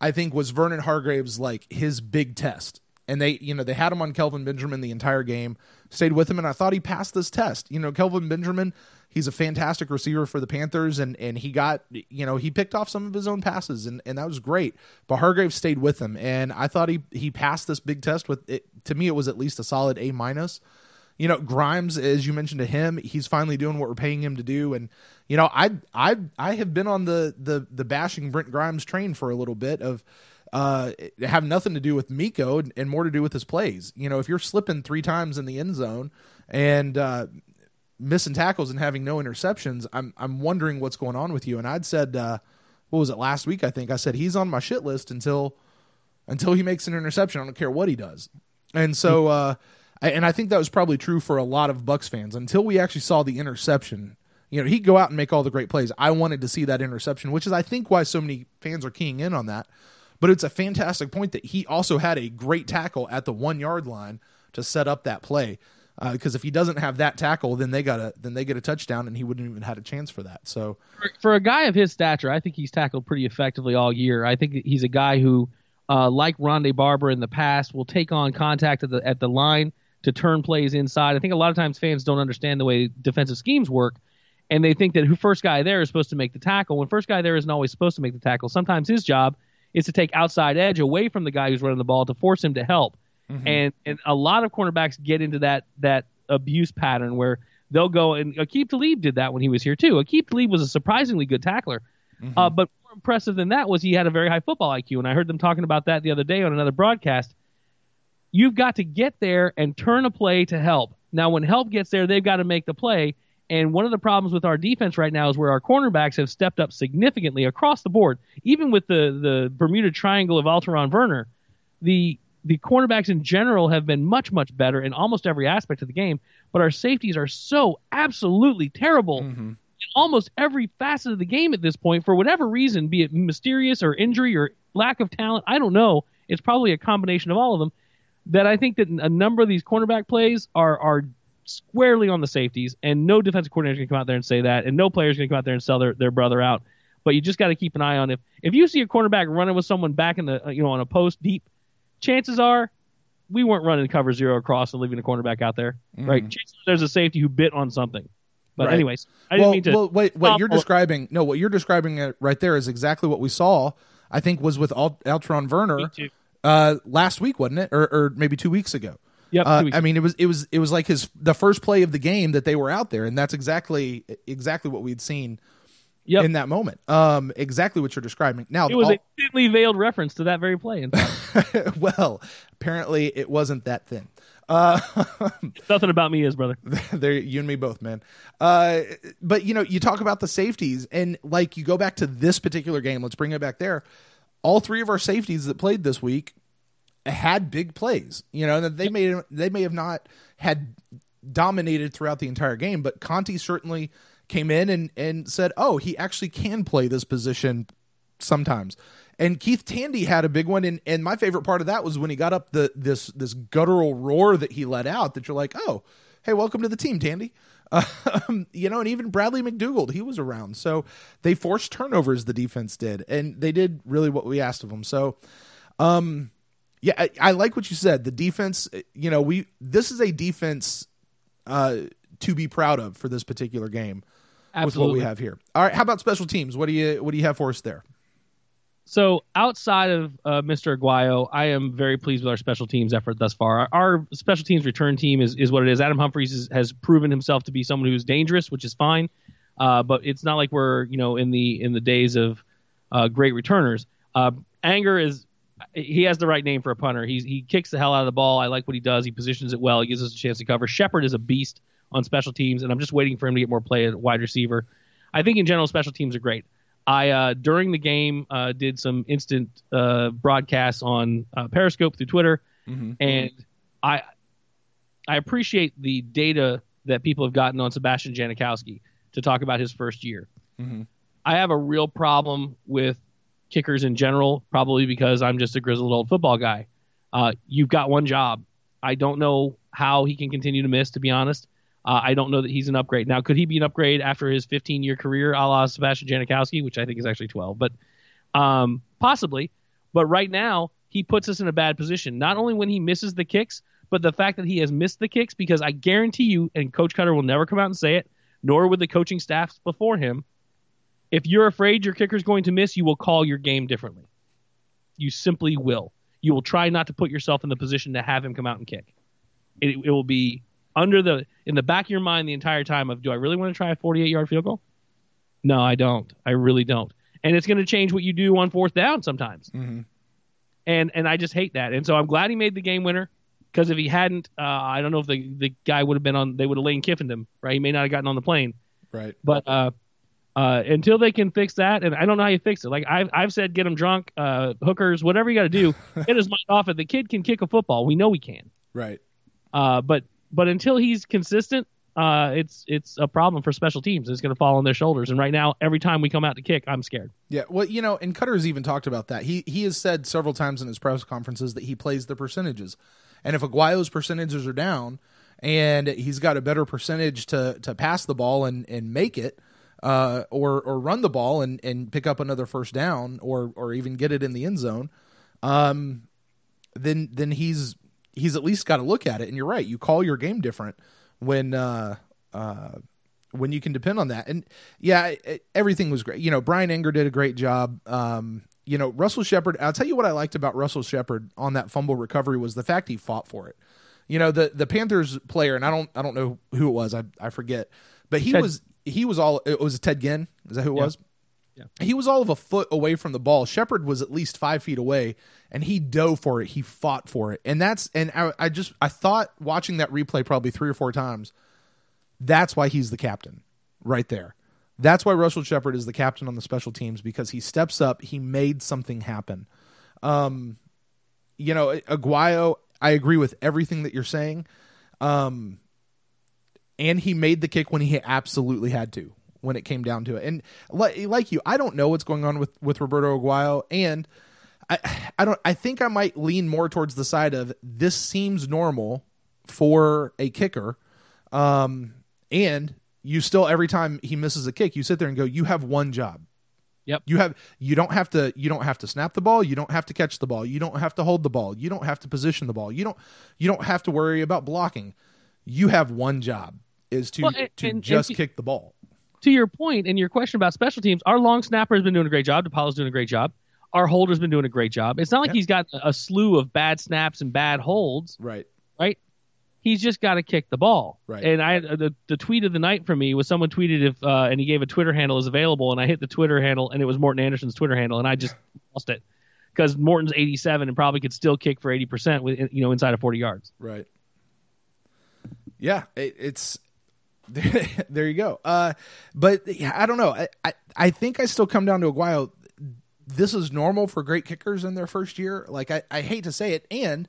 I think was Vernon Hargreaves, like, his big test. And they, you know, they had him on Kelvin Benjamin the entire game, stayed with him, and I thought he passed this test. You know, Kelvin Benjamin... He's a fantastic receiver for the Panthers, and, and he got, you know, he picked off some of his own passes, and, and that was great. But Hargreaves stayed with him, and I thought he, he passed this big test with it. To me, it was at least a solid A minus. you know, Grimes, as you mentioned to him, he's finally doing what we're paying him to do. And, you know, I I I have been on the the the bashing Brent Grimes train for a little bit of uh have nothing to do with Miko and more to do with his plays. You know, if you're slipping three times in the end zone and uh, missing tackles and having no interceptions, I'm I'm wondering what's going on with you. And I'd said, uh, what was it last week? I think I said he's on my shit list until until he makes an interception. I don't care what he does. And so. Uh, And I think that was probably true for a lot of Bucks fans until we actually saw the interception. You know, he'd go out and make all the great plays. I wanted to see that interception, which is, I think, why so many fans are keying in on that. But it's a fantastic point that he also had a great tackle at the one yard line to set up that play. Because uh, if he doesn't have that tackle, then they got a then they get a touchdown, and he wouldn't even had a chance for that. So for, for a guy of his stature, I think he's tackled pretty effectively all year. I think he's a guy who, uh, like Rondé Barber in the past, will take on contact at the at the line to turn plays inside. I think a lot of times fans don't understand the way defensive schemes work, and they think that who first guy there is supposed to make the tackle, when first guy there isn't always supposed to make the tackle. Sometimes his job is to take outside edge away from the guy who's running the ball to force him to help. Mm-hmm. And and a lot of cornerbacks get into that that abuse pattern where they'll go, and Aqib Talib did that when he was here too. Aqib Talib was a surprisingly good tackler. Mm-hmm. Uh, but more impressive than that was he had a very high football I Q, and I heard them talking about that the other day on another broadcast. You've got to get there and turn a play to help. Now, when help gets there, they've got to make the play. And one of the problems with our defense right now is where our cornerbacks have stepped up significantly across the board. Even with the, the Bermuda Triangle of Alterraun Verner, the the cornerbacks in general have been much, much better in almost every aspect of the game. But our safeties are so absolutely terrible mm-hmm. in almost every facet of the game at this point, for whatever reason, be it mysterious or injury or lack of talent. I don't know. It's probably a combination of all of them. That I think that a number of these cornerback plays are are squarely on the safeties, and no defensive coordinator is going to come out there and say that, and no player is going to come out there and sell their, their brother out. But you just got to keep an eye on if if you see a cornerback running with someone back in the you know on a post deep, chances are we weren't running cover zero across and leaving a cornerback out there, mm. right? Chances are there's a safety who bit on something. But right. anyways, I well, didn't mean to. Well, wait, what you're describing, no, what you're describing right there is exactly what we saw. I think was with Alt- Alterraun Verner. Uh, last week, wasn't it, or, or maybe two weeks ago? Yep, uh, two weeks. I mean, it was it was it was like his the first play of the game that they were out there, and that's exactly exactly what we'd seen yep. in that moment. Um, exactly what you're describing. Now it was all, a thinly veiled reference to that very play. In fact. Well, apparently it wasn't that thin. Uh, nothing about me is, brother. There, you and me both, man. Uh, but you know, you talk about the safeties, and like you go back to this particular game. Let's bring it back there. All three of our safeties that played this week had big plays. You know, they may they may have not had dominated throughout the entire game, but Conti certainly came in and, and said, oh, he actually can play this position sometimes. And Keith Tandy had a big one, and, and my favorite part of that was when he got up the this this guttural roar that he let out that you're like, oh, hey, welcome to the team, Tandy. Um, you know, and even Bradley McDougald, he was around. So they forced turnovers, the defense did, and they did really what we asked of them. So, um, yeah, I, I like what you said. The defense, you know, we this is a defense uh, to be proud of for this particular game. Absolutely. With what we have here. All right, how about special teams? What do you what do you have for us there? So outside of uh, Mister Aguayo, I am very pleased with our special teams effort thus far. Our, our special teams return team is, is what it is. Adam Humphries is, has proven himself to be someone who's dangerous, which is fine. Uh, but it's not like we're you know in the in the days of uh, great returners. Uh, Anger is he has the right name for a punter. He's, he kicks the hell out of the ball. I like what he does. He positions it well. He gives us a chance to cover. Shepard is a beast on special teams, and I'm just waiting for him to get more play at wide receiver. I think in general special teams are great. I, uh, during the game, uh, did some instant uh, broadcasts on uh, Periscope through Twitter, mm-hmm. and I I appreciate the data that people have gotten on Sebastian Janikowski to talk about his first year. Mm-hmm. I have a real problem with kickers in general, probably because I'm just a grizzled old football guy. Uh, you've got one job. I don't know how he can continue to miss, to be honest. Uh, I don't know that he's an upgrade. Now, could he be an upgrade after his fifteen-year career a la Sebastian Janikowski, which I think is actually twelve, but um, possibly. But right now, he puts us in a bad position, not only when he misses the kicks, but the fact that he has missed the kicks, because I guarantee you, and Coach Koetter will never come out and say it, nor would the coaching staffs before him, if you're afraid your kicker's going to miss, you will call your game differently. You simply will. You will try not to put yourself in the position to have him come out and kick. It, it will be under the in the back of your mind the entire time of, do I really want to try a forty-eight yard field goal? No, I don't. I really don't. And it's going to change what you do on fourth down sometimes. Mm-hmm. And and I just hate that. And so I'm glad he made the game winner, because if he hadn't, uh, I don't know if the, the guy would have been on, they would have Lane Kiffined him, right? He may not have gotten on the plane. Right. But uh, uh, until they can fix that, and I don't know how you fix it. Like I've, I've said, get them drunk, uh, hookers, whatever you got to do, get his mind off it. The kid can kick a football. We know he can. Right. Uh, but but until he's consistent, uh, it's it's a problem for special teams. It's going to fall on their shoulders. And right now, every time we come out to kick, I'm scared. Yeah, well, you know, and Cutter's even talked about that. He he has said several times in his press conferences that he plays the percentages. And if Aguayo's percentages are down and he's got a better percentage to to pass the ball and, and make it, uh, or or run the ball and, and pick up another first down, or or even get it in the end zone, um, then then he's... he's at least got to look at it. And you're right. You call your game different when, uh, uh, when you can depend on that. And yeah, it, everything was great. You know, Brian Enger did a great job. Um, you know, Russell Shepard, I'll tell you what I liked about Russell Shepard on that fumble recovery was the fact he fought for it. You know, the, the Panthers player, and I don't, I don't know who it was. I, I forget, but he Ted. was, he was all, it was Ted Ginn. Is that who it yeah. was? Yeah. He was all of a foot away from the ball. Shepard was at least five feet away, and he dove for it. He fought for it. And that's, and I, I just, I thought watching that replay probably three or four times, that's why he's the captain right there. That's why Russell Shepard is the captain on the special teams, because he steps up, he made something happen. Um, you know, Aguayo, I agree with everything that you're saying. Um, and he made the kick when he absolutely had to, when it came down to it. And like you, I don't know what's going on with, with Roberto Aguayo. And I, I don't, I think I might lean more towards the side of this seems normal for a kicker. Um, and you still, every time he misses a kick, you sit there and go, you have one job. Yep. You have, you don't have to, you don't have to snap the ball. You don't have to catch the ball. You don't have to hold the ball. You don't have to position the ball. You don't, you don't have to worry about blocking. You have one job, is to, well, and, to and, just and, kick the ball. To your point and your question about special teams, our long snapper has been doing a great job. DePaulo's doing a great job. Our holder's been doing a great job. It's not like yeah. he's got a slew of bad snaps and bad holds. Right. Right? He's just got to kick the ball. Right. And I the, the tweet of the night for me was someone tweeted if uh, and he gave a Twitter handle is available, and I hit the Twitter handle, and it was Morton Anderson's Twitter handle, and I just lost it because Morton's eighty-seven and probably could still kick for eighty percent with, you know, inside of forty yards. Right. Yeah, it, it's... there you go. Uh, but yeah, I don't know. I, I, I think I still come down to Aguayo. This is normal for great kickers in their first year. Like I, I hate to say it. And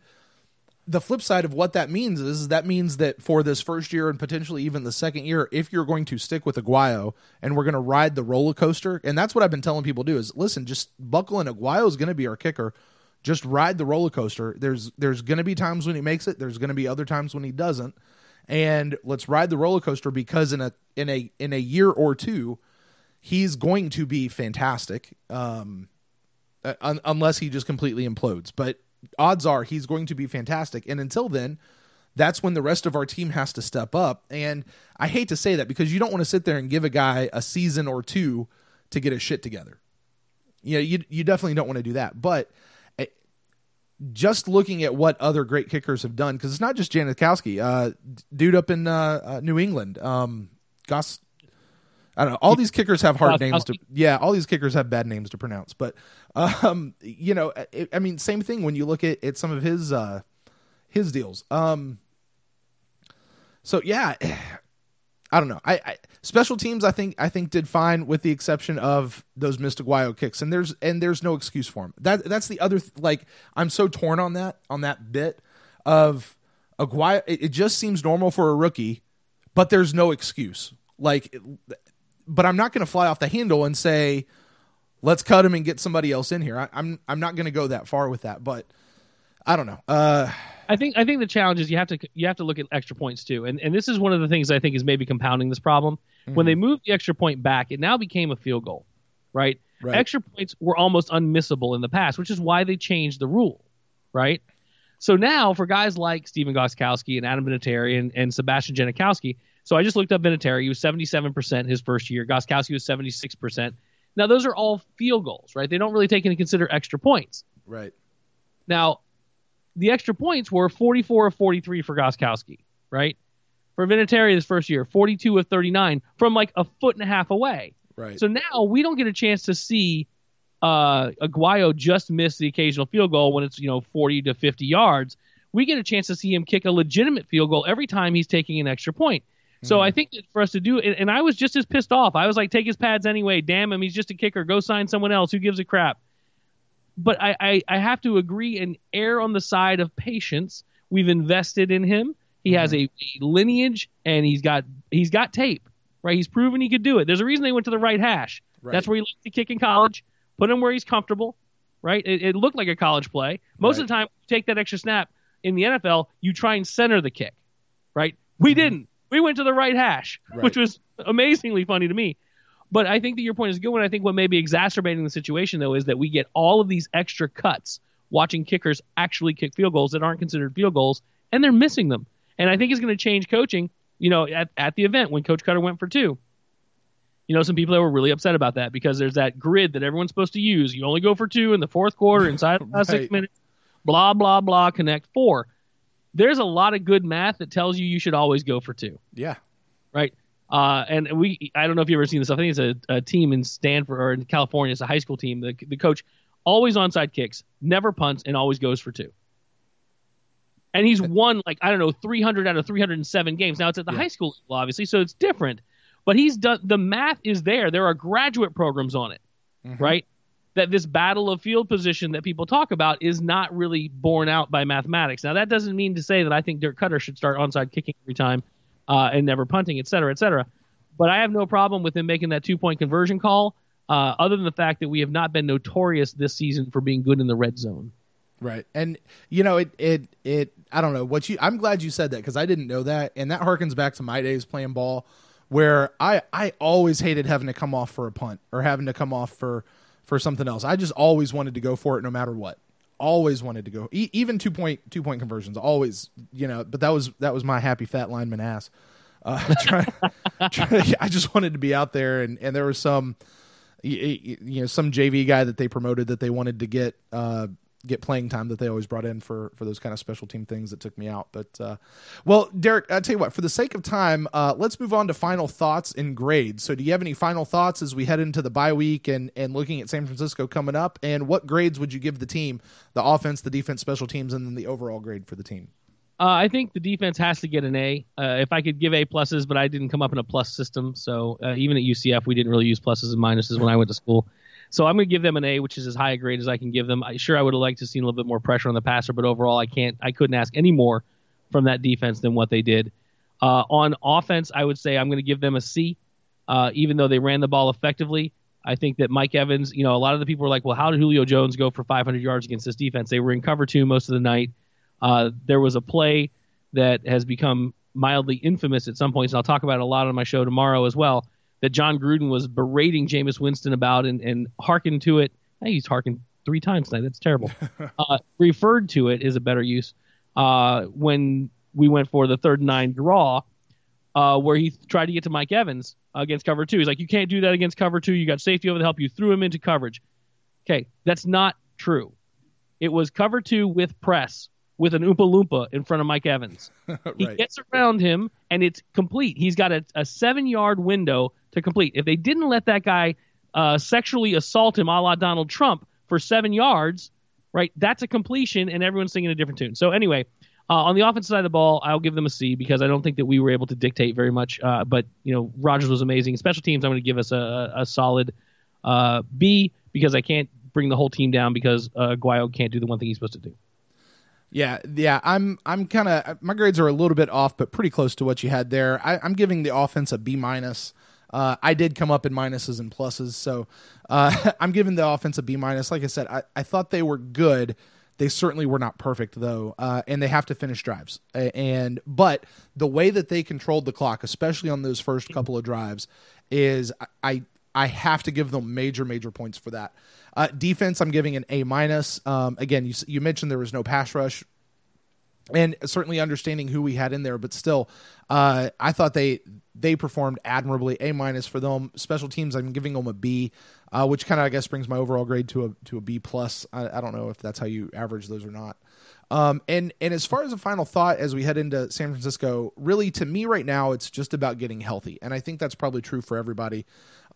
the flip side of what that means is, is that means that for this first year and potentially even the second year, if you're going to stick with Aguayo and we're going to ride the roller coaster. And that's what I've been telling people to do is listen, just buckle in. Aguayo is going to be our kicker. Just ride the roller coaster. There's, there's going to be times when he makes it. There's going to be other times when he doesn't. And let's ride the roller coaster, because in a in a in a year or two, he's going to be fantastic, um, un- unless he just completely implodes. But odds are he's going to be fantastic. And until then, that's when the rest of our team has to step up. And I hate to say that, because you don't want to sit there and give a guy a season or two to get his shit together. You know, you you definitely don't want to do that. But just looking at what other great kickers have done, because it's not just Janikowski, uh, dude up in uh, uh, New England, um, Goss. I don't know. All these kickers have hard names to. Yeah, all these kickers have bad names to pronounce. But um, you know, it, I mean, same thing when you look at, at some of his uh, his deals. Um, so yeah, I don't know. I, I special teams, I think I think did fine, with the exception of those missed Aguayo kicks, and there's and there's no excuse for him. That that's the other th- like I'm so torn on that on that bit of Aguayo. It, it just seems normal for a rookie, but there's no excuse. Like, it, but I'm not going to fly off the handle and say let's cut him and get somebody else in here. I, I'm I'm not going to go that far with that, but I don't know. Uh, I think I think the challenge is you have to you have to look at extra points too, and and this is one of the things I think is maybe compounding this problem. Mm-hmm. When they moved the extra point back, it now became a field goal, right? right? Extra points were almost unmissable in the past, which is why they changed the rule, right? So now for guys like Steven Gostkowski and Adam Vinatieri and, and Sebastian Janikowski, so I just looked up Vinatieri. He was seventy-seven percent his first year. Gostkowski was seventy-six percent. Now those are all field goals, right? They don't really take into consider extra points, right? Now, the extra points were forty-four of forty-three for Gostkowski, right? for Vinatieri this first year, forty-two of thirty-nine from like a foot and a half away. Right. So now we don't get a chance to see uh, Aguayo just miss the occasional field goal when it's, you know, forty to fifty yards. We get a chance to see him kick a legitimate field goal every time he's taking an extra point. So I think that for us to do it, and I was just as pissed off. I was like, take his pads anyway. Damn him. He's just a kicker. Go sign someone else. Who gives a crap? But I, I, I have to agree and err on the side of patience. We've invested in him. He mm-hmm. has a, a lineage, and he's got he's got tape. Right? He's proven he could do it. There's a reason they went to the right hash. Right. That's where he likes to kick in college. Put him where he's comfortable. Right? It, it looked like a college play. Most right. of the time, you take that extra snap in the N F L, you try and center the kick. Right? We mm-hmm. didn't. We went to the right hash, right. which was amazingly funny to me. But I think that your point is a good one. I think what may be exacerbating the situation, though, is that we get all of these extra cuts watching kickers actually kick field goals that aren't considered field goals, and they're missing them. And I think it's going to change coaching, you know, at, at the event when Coach Koetter went for two. You know, some people that were really upset about that because there's that grid that everyone's supposed to use. You only go for two in the fourth quarter, inside the last right. six minutes, blah, blah, blah, connect four. There's a lot of good math that tells you you should always go for two. Yeah. Right? Uh, and we I don't know if you've ever seen this. I think it's a, a team in Stanford or in California. It's a high school team. The, the coach always onside kicks, never punts, and always goes for two. And he's won, like, I don't know, three hundred out of three hundred seven games. Now, it's at the yeah. high school level, obviously, so it's different. But he's done the math is there. There are graduate programs on it, mm-hmm. right? That this battle of field position that people talk about is not really borne out by mathematics. Now, that doesn't mean to say that I think Dirk Koetter should start onside kicking every time uh, and never punting, et cetera, et cetera. But I have no problem with him making that two-point conversion call, uh, other than the fact that we have not been notorious this season for being good in the red zone. Right. And, you know, it, it, it, I don't know what you, I'm glad you said that because I didn't know that. And that harkens back to my days playing ball where I, I always hated having to come off for a punt or having to come off for, for something else. I just always wanted to go for it no matter what. Always wanted to go. E- even two point two point conversions. Always, you know, but that was that was my happy fat lineman ass. Uh, trying, trying, I just wanted to be out there, and, and there was some, you know, some J V guy that they promoted that they wanted to get uh, get playing time that they always brought in for, for those kind of special team things that took me out. But, uh, well, Derek, I'll tell you what, for the sake of time, uh, let's move on to final thoughts and grades. So do you have any final thoughts as we head into the bye week and, and looking at San Francisco coming up? And what grades would you give the team, the offense, the defense, special teams, and then the overall grade for the team? Uh, I think the defense has to get an A. Uh, if I could give A pluses, but I didn't come up in a plus system. So uh, even at U C F, we didn't really use pluses and minuses when I went to school. So I'm going to give them an A, which is as high a grade as I can give them. I, sure, I would have liked to have seen a little bit more pressure on the passer, but overall I can't. I couldn't ask any more from that defense than what they did. Uh, on offense, I would say I'm going to give them a C, uh, even though they ran the ball effectively. I think that Mike Evans, you know, a lot of the people were like, well, how did Julio Jones go for five hundred yards against this defense? They were in cover two most of the night. Uh, there was a play that has become mildly infamous at some points, and I'll talk about it a lot on my show tomorrow as well, that John Gruden was berating Jameis Winston about and, and hearkened to it. Hey, he's hearkened three times tonight. That's terrible. uh, referred to it is a better use. Uh, when we went for the third and nine draw, uh, where he tried to get to Mike Evans uh, against cover two. He's like, you can't do that against cover two. You got safety over the help. You threw him into coverage. Okay, that's not true. It was cover two with press, with an Oompa Loompa in front of Mike Evans. Right. He gets around him, and it's complete. He's got a, a seven-yard window to complete. If they didn't let that guy uh, sexually assault him a la Donald Trump for seven yards, right, that's a completion, and everyone's singing a different tune. So anyway, uh, on the offensive side of the ball, I'll give them a C because I don't think that we were able to dictate very much. Uh, but, you know, Rodgers was amazing. Special teams, I'm going to give us a, a solid uh, B because I can't bring the whole team down because uh, Aguayo can't do the one thing he's supposed to do. Yeah, yeah, I'm I'm kind of, my grades are a little bit off, but pretty close to what you had there. I, I'm giving the offense a B minus. Uh, I did come up in minuses and pluses, so uh, I'm giving the offense a B minus. Like I said, I, I thought they were good. They certainly were not perfect, though, uh, and they have to finish drives. And but the way that they controlled the clock, especially on those first couple of drives, is I I have to give them major, major points for that. Uh, defense, I'm giving an A minus. Um, again, you you mentioned there was no pass rush, and certainly understanding who we had in there, but still, uh, I thought they they performed admirably. A minus for them. Special teams, I'm giving them a B, uh, which kind of I guess brings my overall grade to a to a B plus. I, I don't know if that's how you average those or not. Um, and, and as far as a final thought, as we head into San Francisco, really to me right now, it's just about getting healthy. And I think that's probably true for everybody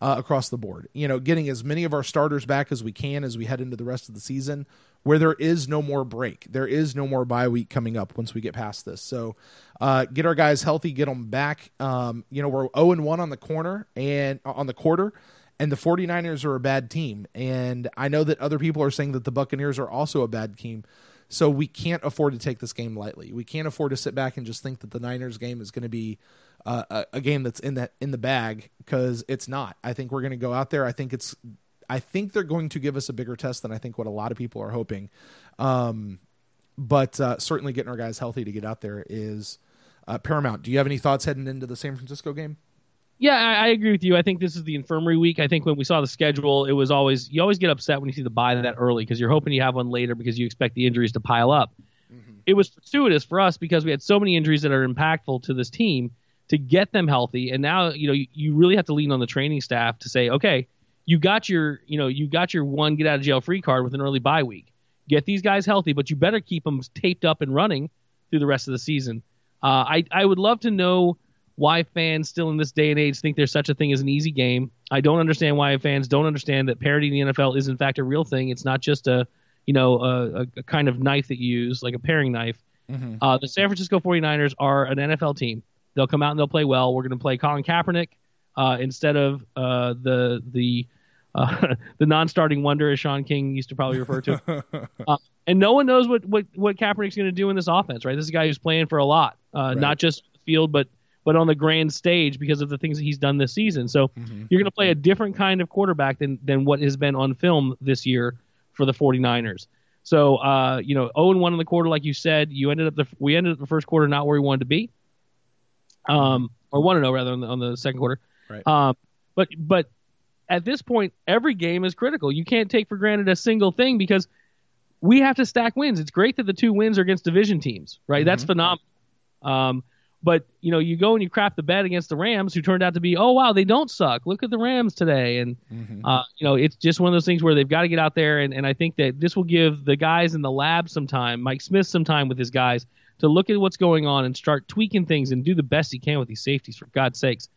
uh, across the board, you know, getting as many of our starters back as we can, as we head into the rest of the season where there is no more break, there is no more bye week coming up once we get past this. So uh, get our guys healthy, get them back. Um, you know, we're oh and one on the corner and on the quarter. And the 49ers are a bad team. And I know that other people are saying that the Buccaneers are also a bad team. So we can't afford to take this game lightly. We can't afford to sit back and just think that the Niners game is going to be uh, a, a game that's in that in the bag, because it's not. I think we're going to go out there. I think it's. I think they're going to give us a bigger test than I think what a lot of people are hoping. Um, but uh, certainly getting our guys healthy to get out there is uh, paramount. Do you have any thoughts heading into the San Francisco game? Yeah, I, I agree with you. I think this is the infirmary week. I think when we saw the schedule, it was always you always get upset when you see the bye that early because you're hoping you have one later because you expect the injuries to pile up. Mm-hmm. It was fortuitous for us because we had so many injuries that are impactful to this team to get them healthy. And now, you know, you, you really have to lean on the training staff to say, okay, you got your, you know, you got your one get out of jail free card with an early bye week. Get these guys healthy, but you better keep them taped up and running through the rest of the season. Uh, I I would love to know why fans still in this day and age think there's such a thing as an easy game. I don't understand why fans don't understand that parity in the N F L is in fact a real thing. It's not just a, you know, a, a kind of knife that you use, like a paring knife. Mm-hmm. Uh, the San Francisco 49ers are an N F L team. They'll come out and they'll play well. We're going to play Colin Kaepernick uh, instead of uh, the the uh, the non-starting wonder, as Sean King used to probably refer to. uh, and no one knows what, what, what Kaepernick's going to do in this offense, right? This is a guy who's playing for a lot, uh, right. not just the field, but but on the grand stage because of the things that he's done this season. So mm-hmm. you're going to play a different kind of quarterback than than what has been on film this year for the 49ers. So, uh, you know, oh and one in the quarter, like you said, you ended up the we ended up the first quarter not where we wanted to be, um, or one and oh rather on the, on the second quarter. Right. Um, but but at this point, every game is critical. You can't take for granted a single thing because we have to stack wins. It's great that the two wins are against division teams, right? Mm-hmm. That's phenomenal. Um, But, you know, you go and you crap the bed against the Rams, who turned out to be, oh, wow, they don't suck. Look at the Rams today. And, mm-hmm. uh, you know, it's just one of those things where they've got to get out there. And, and I think that this will give the guys in the lab some time, Mike Smith some time with his guys, to look at what's going on and start tweaking things and do the best he can with these safeties, for God's sakes.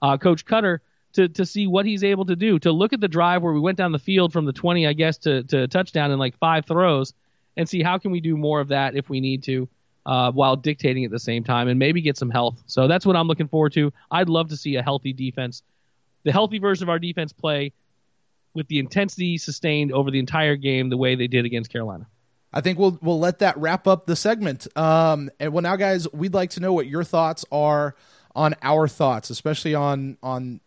Uh, Coach Koetter, to, to see what he's able to do, to look at the drive where we went down the field from the twenty, I guess, to, to touchdown in like five throws and see how can we do more of that if we need to. Uh, while dictating at the same time, and maybe get some health. So that's what I'm looking forward to. I'd love to see a healthy defense, the healthy version of our defense play with the intensity sustained over the entire game the way they did against Carolina. I think we'll we'll let that wrap up the segment. Um, and well, now, guys, we'd like to know what your thoughts are on our thoughts, especially on on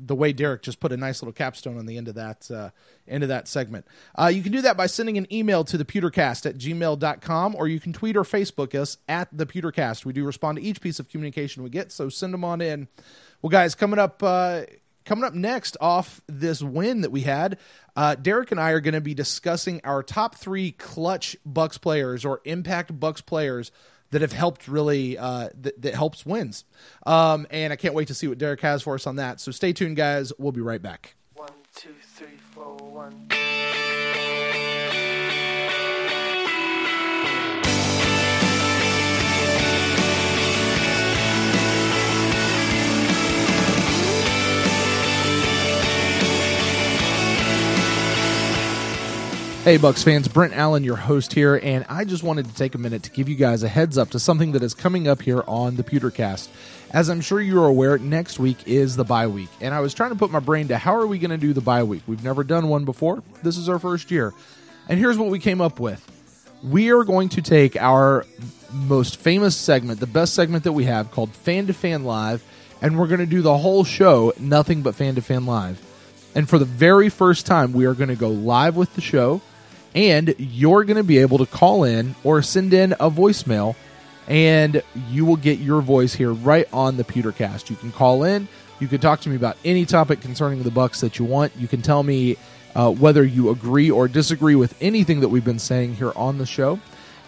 the way Derek just put a nice little capstone on the end of that, uh, end of that segment. Uh, you can do that by sending an email to the pewtercast at gmail dot com, or you can tweet or Facebook us at the pewtercast. We do respond to each piece of communication we get, so send them on in. Well, guys, coming up, uh, coming up next off this win that we had, uh, Derek and I are going to be discussing our top three clutch Bucks players or impact Bucks players that have helped really, uh, th- that helps wins. Um, and I can't wait to see what Derek has for us on that. So stay tuned, guys. We'll be right back. One, two, three, four, one. Hey Bucks fans, Brent Allen, your host here, and I just wanted to take a minute to give you guys a heads up to something that is coming up here on the PewterCast. As I'm sure you're aware, next week is the bye week, and I was trying to put my brain to how are we going to do the bye week? We've never done one before. This is our first year, and here's what we came up with. We are going to take our most famous segment, the best segment that we have, called Fan to Fan Live, and we're going to do the whole show, nothing but Fan to Fan Live. And for the very first time, we are going to go live with the show. And you're going to be able to call in or send in a voicemail, and you will get your voice here right on the PewterCast. You can call in. You can talk to me about any topic concerning the Bucks that you want. You can tell me uh, whether you agree or disagree with anything that we've been saying here on the show.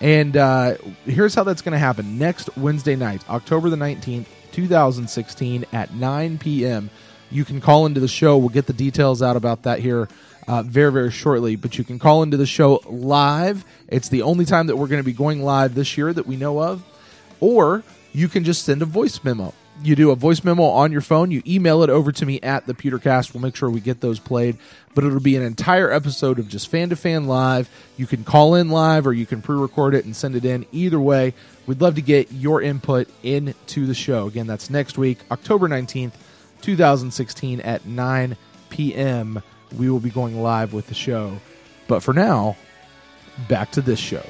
And uh, here's how that's going to happen. Next Wednesday night, October the nineteenth, twenty sixteen at nine p.m., you can call into the show. We'll get the details out about that here uh, very, very shortly. But you can call into the show live. It's the only time that we're going to be going live this year that we know of. Or you can just send a voice memo. You do a voice memo on your phone. You email it over to me at the PewterCast. We'll make sure we get those played. But it'll be an entire episode of just fan-to-fan live. You can call in live or you can pre-record it and send it in. Either way, we'd love to get your input into the show. Again, that's next week, October nineteenth, two thousand sixteen at nine p.m. We will be going live with the show. But for now, back to this show.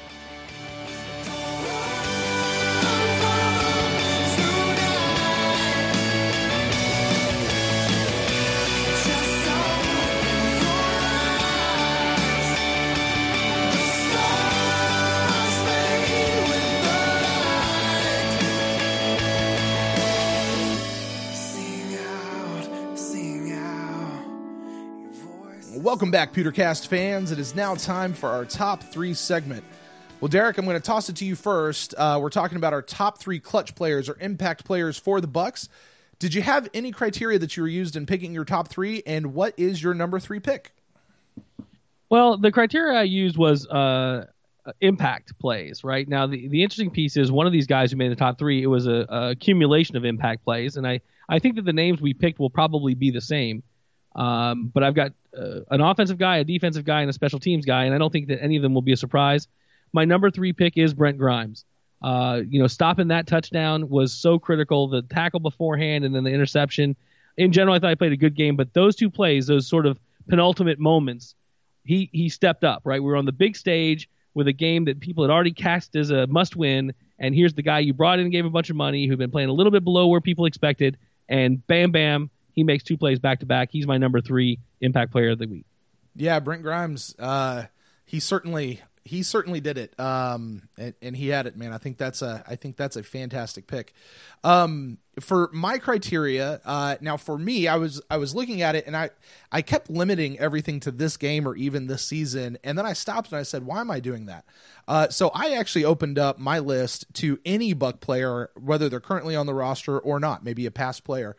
Welcome back, PewterCast fans. It is now time for our top three segment. Well, Derek, I'm going to toss it to you first. Uh, we're talking about our top three clutch players or impact players for the Bucks. Did you have any criteria that you were used in picking your top three, and what is your number three pick? Well, the criteria I used was uh, impact plays, right? Now, the, the interesting piece is one of these guys who made the top three, it was a, a accumulation of impact plays, and I, I think that the names we picked will probably be the same. Um, but I've got uh, an offensive guy, a defensive guy, and a special teams guy, and I don't think that any of them will be a surprise. My number three pick is Brent Grimes. Uh, you know, stopping that touchdown was so critical. The tackle beforehand and then the interception. In general, I thought he played a good game, but those two plays, those sort of penultimate moments, he he stepped up, right? We were on the big stage with a game that people had already cast as a must-win, and here's the guy you brought in and gave a bunch of money who'd been playing a little bit below where people expected, and bam, bam, he makes two plays back-to-back. He's my number three impact player of the week. Yeah, Brent Grimes, uh, he certainly he certainly did it, um, and, and he had it, man. I think that's a I think that's a fantastic pick. Um, for my criteria, uh, now for me, I was I was looking at it, and I, I kept limiting everything to this game or even this season, and then I stopped and I said, why am I doing that? Uh, so I actually opened up my list to any Buck player, whether they're currently on the roster or not, maybe a past player.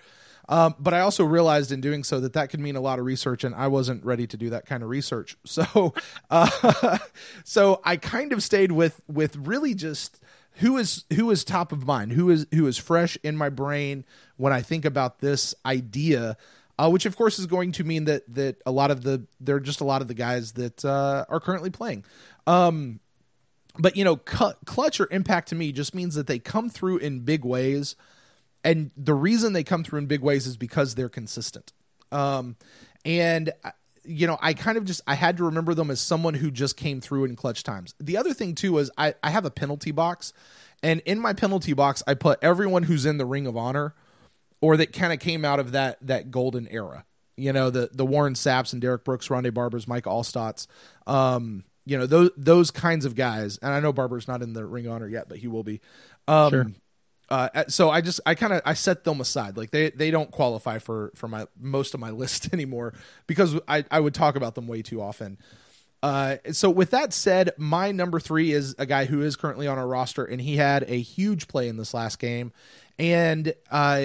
Um, but I also realized in doing so that that could mean a lot of research, and I wasn't ready to do that kind of research. So, uh, so I kind of stayed with with really just who is who is top of mind, who is who is fresh in my brain when I think about this idea, uh, which of course is going to mean that that a lot of the there are just a lot of the guys that uh, are currently playing. Um, but you know, cu- clutch or impact to me just means that they come through in big ways. And the reason they come through in big ways is because they're consistent. Um, and, you know, I kind of just, I had to remember them as someone who just came through in clutch times. The other thing, too, is I, I have a penalty box. And in my penalty box, I put everyone who's in the Ring of Honor or that kind of came out of that that golden era. You know, the the Warren Saps and Derek Brooks, Rondé Barbers, Mike Allstotts, um, you know, those, those kinds of guys. And I know Barber's not in the Ring of Honor yet, but he will be. Um, sure. Uh, so I just, I kind of, I set them aside. Like they, they don't qualify for, for my, most of my list anymore because I, I would talk about them way too often. Uh, so with that said, my number three is a guy who is currently on our roster and he had a huge play in this last game. And, uh,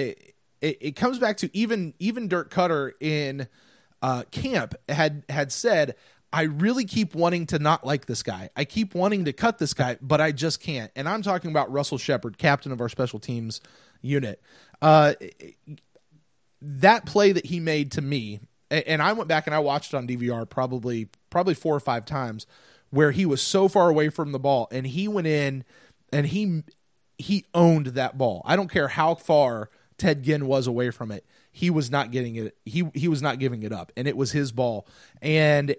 it, it comes back to even, even Dirk Koetter in, uh, camp had, had said, I really keep wanting to not like this guy. I keep wanting to cut this guy, but I just can't. And I'm talking about Russell Shepard, captain of our special teams unit. Uh, that play that he made to me, and I went back and I watched it on D V R probably probably four or five times, where he was so far away from the ball, and he went in and he he owned that ball. I don't care how far Ted Ginn was away from it. He was not getting it. He he was not giving it up, and it was his ball. And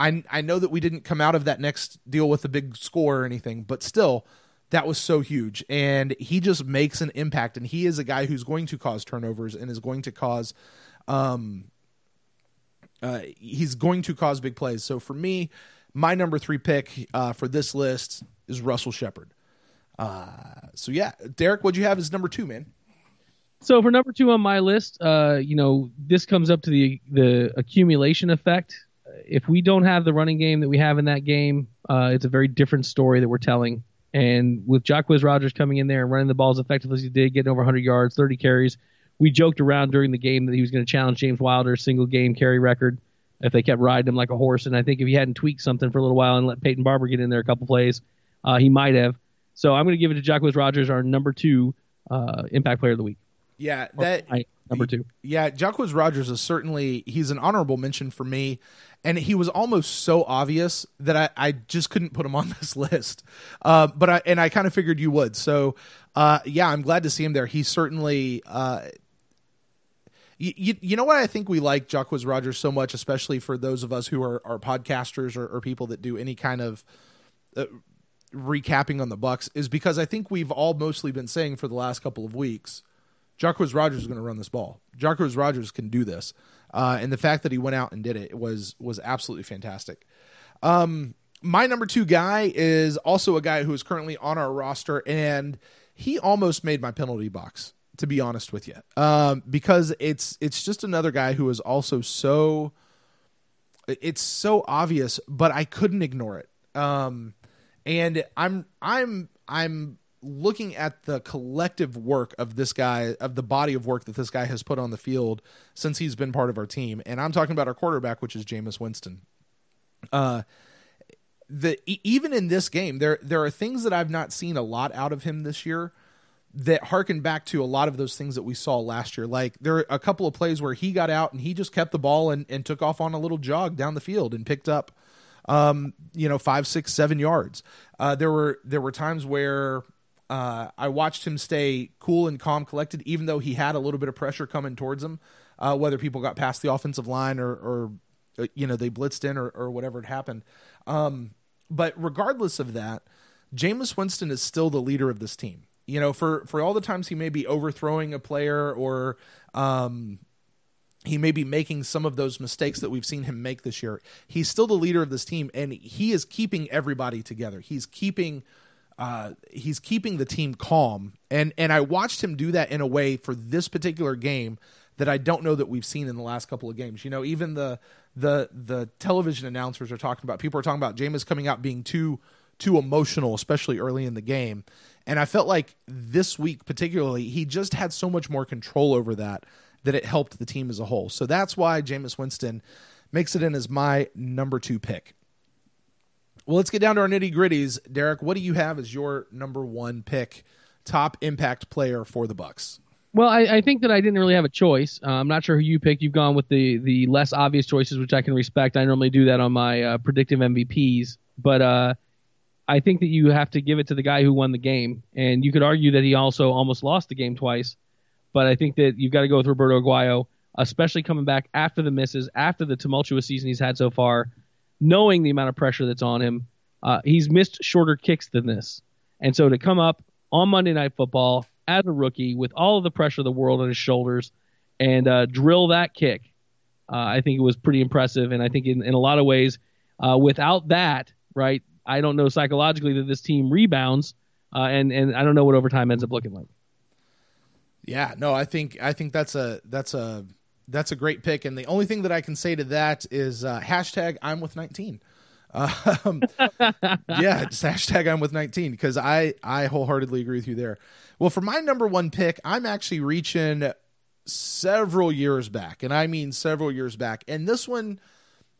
I I know that we didn't come out of that next deal with a big score or anything, but still, that was so huge. And he just makes an impact, and he is a guy who's going to cause turnovers and is going to cause, um, uh, he's going to cause big plays. So for me, my number three pick uh, for this list is Russell Shepard. Uh, so yeah, Derek, what'd you have as number two, man? So for number two on my list, uh, you know, this comes up to the the accumulation effect. If we don't have the running game that we have in that game, uh, it's a very different story that we're telling. And with Jacquizz Rodgers coming in there and running the ball as effectively as he did, getting over one hundred yards, thirty carries, we joked around during the game that he was going to challenge James Wilder's single game carry record. if they kept riding him like a horse. And I think if he hadn't tweaked something for a little while and let Peyton Barber get in there a couple plays, uh, he might have. So I'm going to give it to Jacquizz Rodgers, our number two uh, impact player of the week. Yeah, that I, number two. Yeah, Jacquizz Rodgers is certainly, he's an honorable mention for me, and he was almost so obvious that I, I just couldn't put him on this list. Uh, but I and I kind of figured you would. So uh, yeah, I'm glad to see him there. He certainly. Uh, you, you you know what, I think we like Jacquizz Rodgers so much, especially for those of us who are, are podcasters or, or people that do any kind of. Uh, recapping on the Bucks, is because I think we've all mostly been saying for the last couple of weeks, Jacquizz Rodgers is going to run this ball. Jacquizz Rodgers can do this. Uh, and the fact that he went out and did it was, was absolutely fantastic. Um, my number two guy is also a guy who is currently on our roster, and he almost made my penalty box, to be honest with you, um, because it's, it's just another guy who is also so, it's so obvious, but I couldn't ignore it. Um, And I'm I'm I'm looking at the collective work of this guy, of the body of work that this guy has put on the field since he's been part of our team. And I'm talking about our quarterback, which is Jameis Winston. Uh, the even in this game, there there are things that I've not seen a lot out of him this year that harken back to a lot of those things that we saw last year. Like, there are a couple of plays where he got out and he just kept the ball and, and took off on a little jog down the field and picked up Um, you know, five, six, seven yards. Uh, there were there were times where uh, I watched him stay cool and calm, collected, even though he had a little bit of pressure coming towards him. Uh, whether people got past the offensive line or, or you know, they blitzed in or, or whatever had happened. Um, but regardless of that, Jameis Winston is still the leader of this team. You know, for for all the times he may be overthrowing a player or. Um, He may be making some of those mistakes that we've seen him make this year. He's still the leader of this team, and he is keeping everybody together. He's keeping uh, he's keeping the team calm. And and I watched him do that in a way for this particular game that I don't know that we've seen in the last couple of games. You know, even the the the television announcers are talking about, people are talking about Jameis coming out being too too emotional, especially early in the game. And I felt like this week particularly, he just had so much more control over that, that it helped the team as a whole. So that's why Jameis Winston makes it in as my number two pick. Well, let's get down to our nitty gritties. Derek, what do you have as your number one pick, top impact player for the Bucks? Well, I, I think that I didn't really have a choice. Uh, I'm not sure who you picked. You've gone with the the less obvious choices, which I can respect. I normally do that on my uh, predictive M V Ps, but uh, I think that you have to give it to the guy who won the game. And you could argue that he also almost lost the game twice. But I think that you've got to go with Roberto Aguayo, especially coming back after the misses, after the tumultuous season he's had so far, knowing the amount of pressure that's on him. Uh, he's missed shorter kicks than this. And so to come up on Monday Night Football as a rookie with all of the pressure of the world on his shoulders and uh, drill that kick, uh, I think it was pretty impressive. And I think in, in a lot of ways, uh, without that, right, I don't know psychologically that this team rebounds, uh, and, and I don't know what overtime ends up looking like. Yeah, no, I think I think that's a that's a that's a great pick, and the only thing that I can say to that is uh, hashtag I'm with nineteen. Um, yeah, just hashtag I'm with nineteen, because I I wholeheartedly agree with you there. Well, for my number one pick, I'm actually reaching several years back, and I mean several years back. And this one,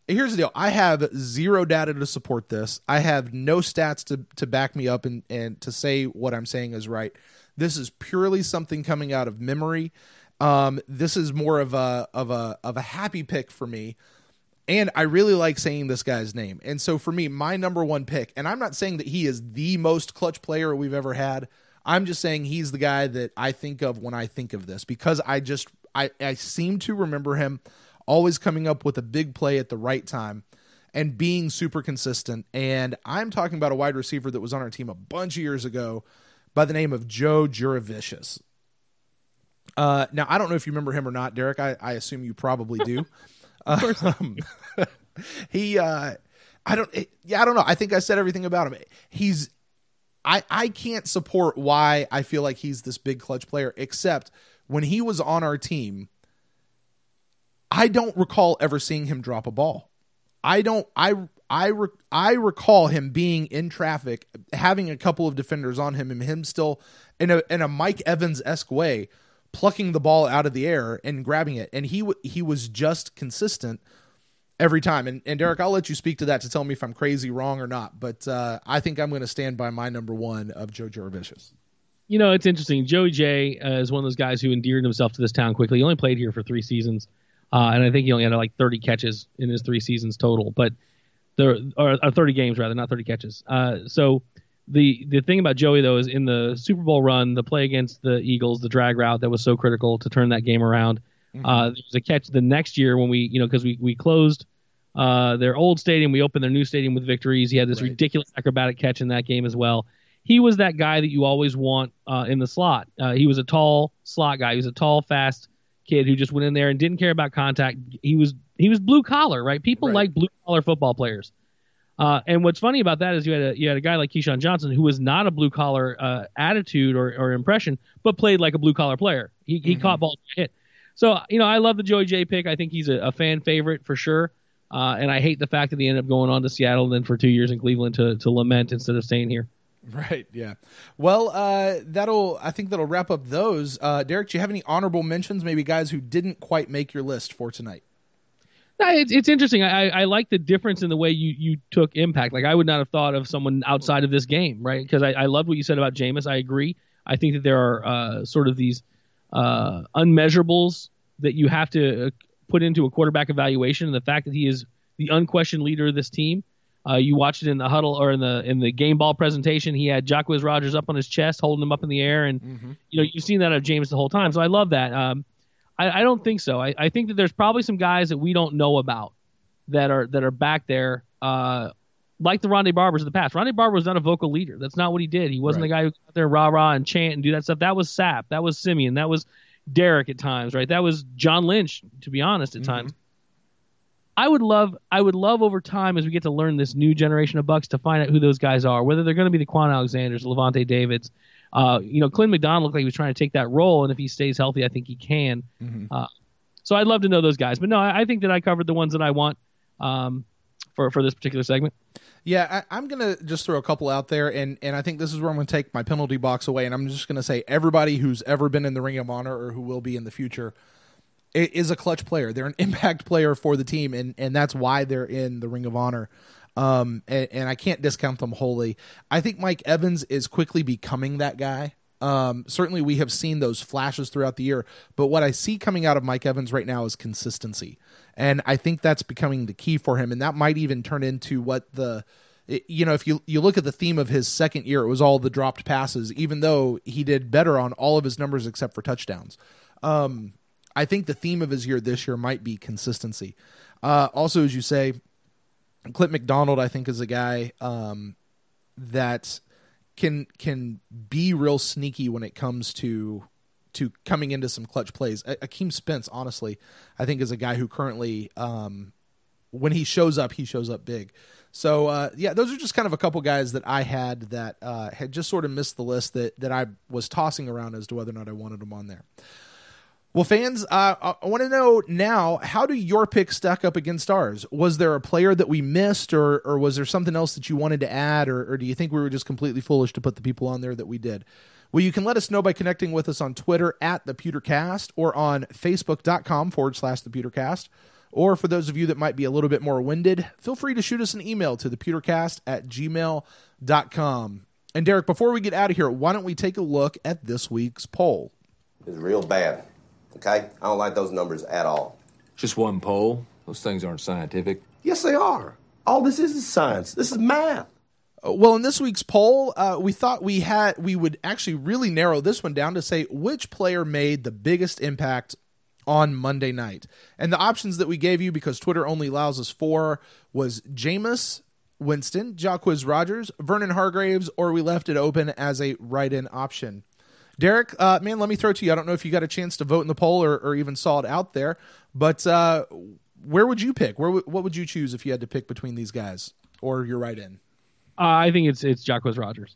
here's the deal: I have zero data to support this. I have no stats to to back me up and and to say what I'm saying is right. This is purely something coming out of memory. Um, this is more of a of a of a happy pick for me, and I really like saying this guy's name. And so for me, my number one pick, and I'm not saying that he is the most clutch player we've ever had. I'm just saying he's the guy that I think of when I think of this, because I just I, I seem to remember him always coming up with a big play at the right time and being super consistent. And I'm talking about a wide receiver that was on our team a bunch of years ago, by the name of Joe Jurevicius. Uh, now, I don't know if you remember him or not, Derek. I, I assume you probably do. Of course. Um, he, uh, I don't, it, yeah, I don't know. I think I said everything about him. He's, I, I can't support why I feel like he's this big clutch player, except when he was on our team, I don't recall ever seeing him drop a ball. I don't, I, I re- I recall him being in traffic, having a couple of defenders on him, and him still in a in a Mike Evans-esque way plucking the ball out of the air and grabbing it. And he w- he was just consistent. every time. And, and Derek, I'll let you speak to that to tell me if I'm crazy, wrong, or not. But uh, I think I'm going to stand by my number one of Joe Jurevicius. You know, it's interesting. Joey J uh, is one of those guys who endeared himself to this town quickly. He only played here for three seasons, uh, and I think he only had like thirty catches in his three seasons total. But there are thirty games rather, not thirty catches. Uh, so the the thing about Joey though is in the Super Bowl run, the play against the Eagles, the drag route that was so critical to turn that game around. Mm-hmm. Uh, there was a catch the next year when we, you know, because we we closed uh, their old stadium, we opened their new stadium with victories. He had this right. ridiculous acrobatic catch in that game as well. He was that guy that you always want uh, in the slot. Uh, he was a tall slot guy. He was a tall, fast kid who just went in there and didn't care about contact. He was he was blue collar, right? People right. like blue collar football players. Uh, and what's funny about that is you had a you had a guy like Keyshawn Johnson who was not a blue collar uh, attitude or, or impression, but played like a blue collar player. He he mm-hmm. caught balls and hit. So you know I love the Joey J pick. I think he's a, a fan favorite for sure. Uh, and I hate the fact that he ended up going on to Seattle and then for two years in Cleveland to to lament instead of staying here. Right. Yeah. Well, uh, that'll, I think that'll wrap up those. Uh, Derek, do you have any honorable mentions? Maybe guys who didn't quite make your list for tonight. No, it's, it's interesting. I, I like the difference in the way you, you took impact. Like I would not have thought of someone outside of this game, right? Cause I, I loved what you said about Jameis. I agree. I think that there are, uh, sort of these, uh, unmeasurables that you have to put into a quarterback evaluation. And the fact that he is the unquestioned leader of this team. Uh, you watched it in the huddle or in the in the game ball presentation. He had Jacquizz Rodgers up on his chest, holding him up in the air, and mm-hmm. you know you've seen that of James the whole time. So I love that. Um, I, I don't think so. I, I think that there's probably some guys that we don't know about that are that are back there, uh, like the Ronde Barbers of the past. Ronde Barber was not a vocal leader. That's not what he did. He wasn't right. the guy who got there rah rah and chant and do that stuff. That was Sapp. That was Simeon. That was Derek at times. Right. That was John Lynch. To be honest, at mm-hmm. times. I would love, I would love over time as we get to learn this new generation of Bucks to find out who those guys are, whether they're going to be the Quan Alexanders, Levante Davids. Uh, you know, Clinton McDonald looked like he was trying to take that role, and if he stays healthy, I think he can. Mm-hmm. Uh, so I'd love to know those guys. But no, I, I think that I covered the ones that I want um, for for this particular segment. Yeah, I, I'm going to just throw a couple out there, and, and I think this is where I'm going to take my penalty box away, and I'm just going to say everybody who's ever been in the Ring of Honor or who will be in the future is a clutch player. They're an impact player for the team, and, and that's why they're in the Ring of Honor. Um, and, and I can't discount them wholly. I think Mike Evans is quickly becoming that guy. Um, certainly we have seen those flashes throughout the year, but what I see coming out of Mike Evans right now is consistency. And I think that's becoming the key for him, and that might even turn into what the... You know, if you, you look at the theme of his second year, it was all the dropped passes, even though he did better on all of his numbers except for touchdowns. Um... I think the theme of his year this year might be consistency. Uh, also, as you say, Clint McDonald, I think, is a guy um, that can can be real sneaky when it comes to to coming into some clutch plays. A- Akeem Spence, honestly, I think is a guy who currently, um, when he shows up, he shows up big. So, uh, yeah, those are just kind of a couple guys that I had that uh, had just sort of missed the list that that I was tossing around as to whether or not I wanted them on there. Well, fans, uh, I want to know now, how do your picks stack up against ours? Was there a player that we missed, or or was there something else that you wanted to add, or, or do you think we were just completely foolish to put the people on there that we did? Well, you can let us know by connecting with us on Twitter at the PewterCast or on Facebook.com forward slash the PewterCast. Or for those of you that might be a little bit more winded, feel free to shoot us an email to the PewterCast at gmail dot com. And Derek, before we get out of here, why don't we take a look at this week's poll? It's real bad. Okay? I don't like those numbers at all. Just one poll. Those things aren't scientific. Yes, they are. All this is is science. This is math. Uh, well, in this week's poll, uh, we thought we had we would actually really narrow this one down to say which player made the biggest impact on Monday night. And the options that we gave you, because Twitter only allows us four, was Jameis Winston, Jacquizz Rodgers, Vernon Hargreaves, or we left it open as a write-in option. Derek, uh, man, let me throw it to you. I don't know if you got a chance to vote in the poll or, or even saw it out there, but uh, where would you pick? Where w- what would you choose if you had to pick between these guys or your write-in? Uh, I think it's it's Jacquizz Rodgers.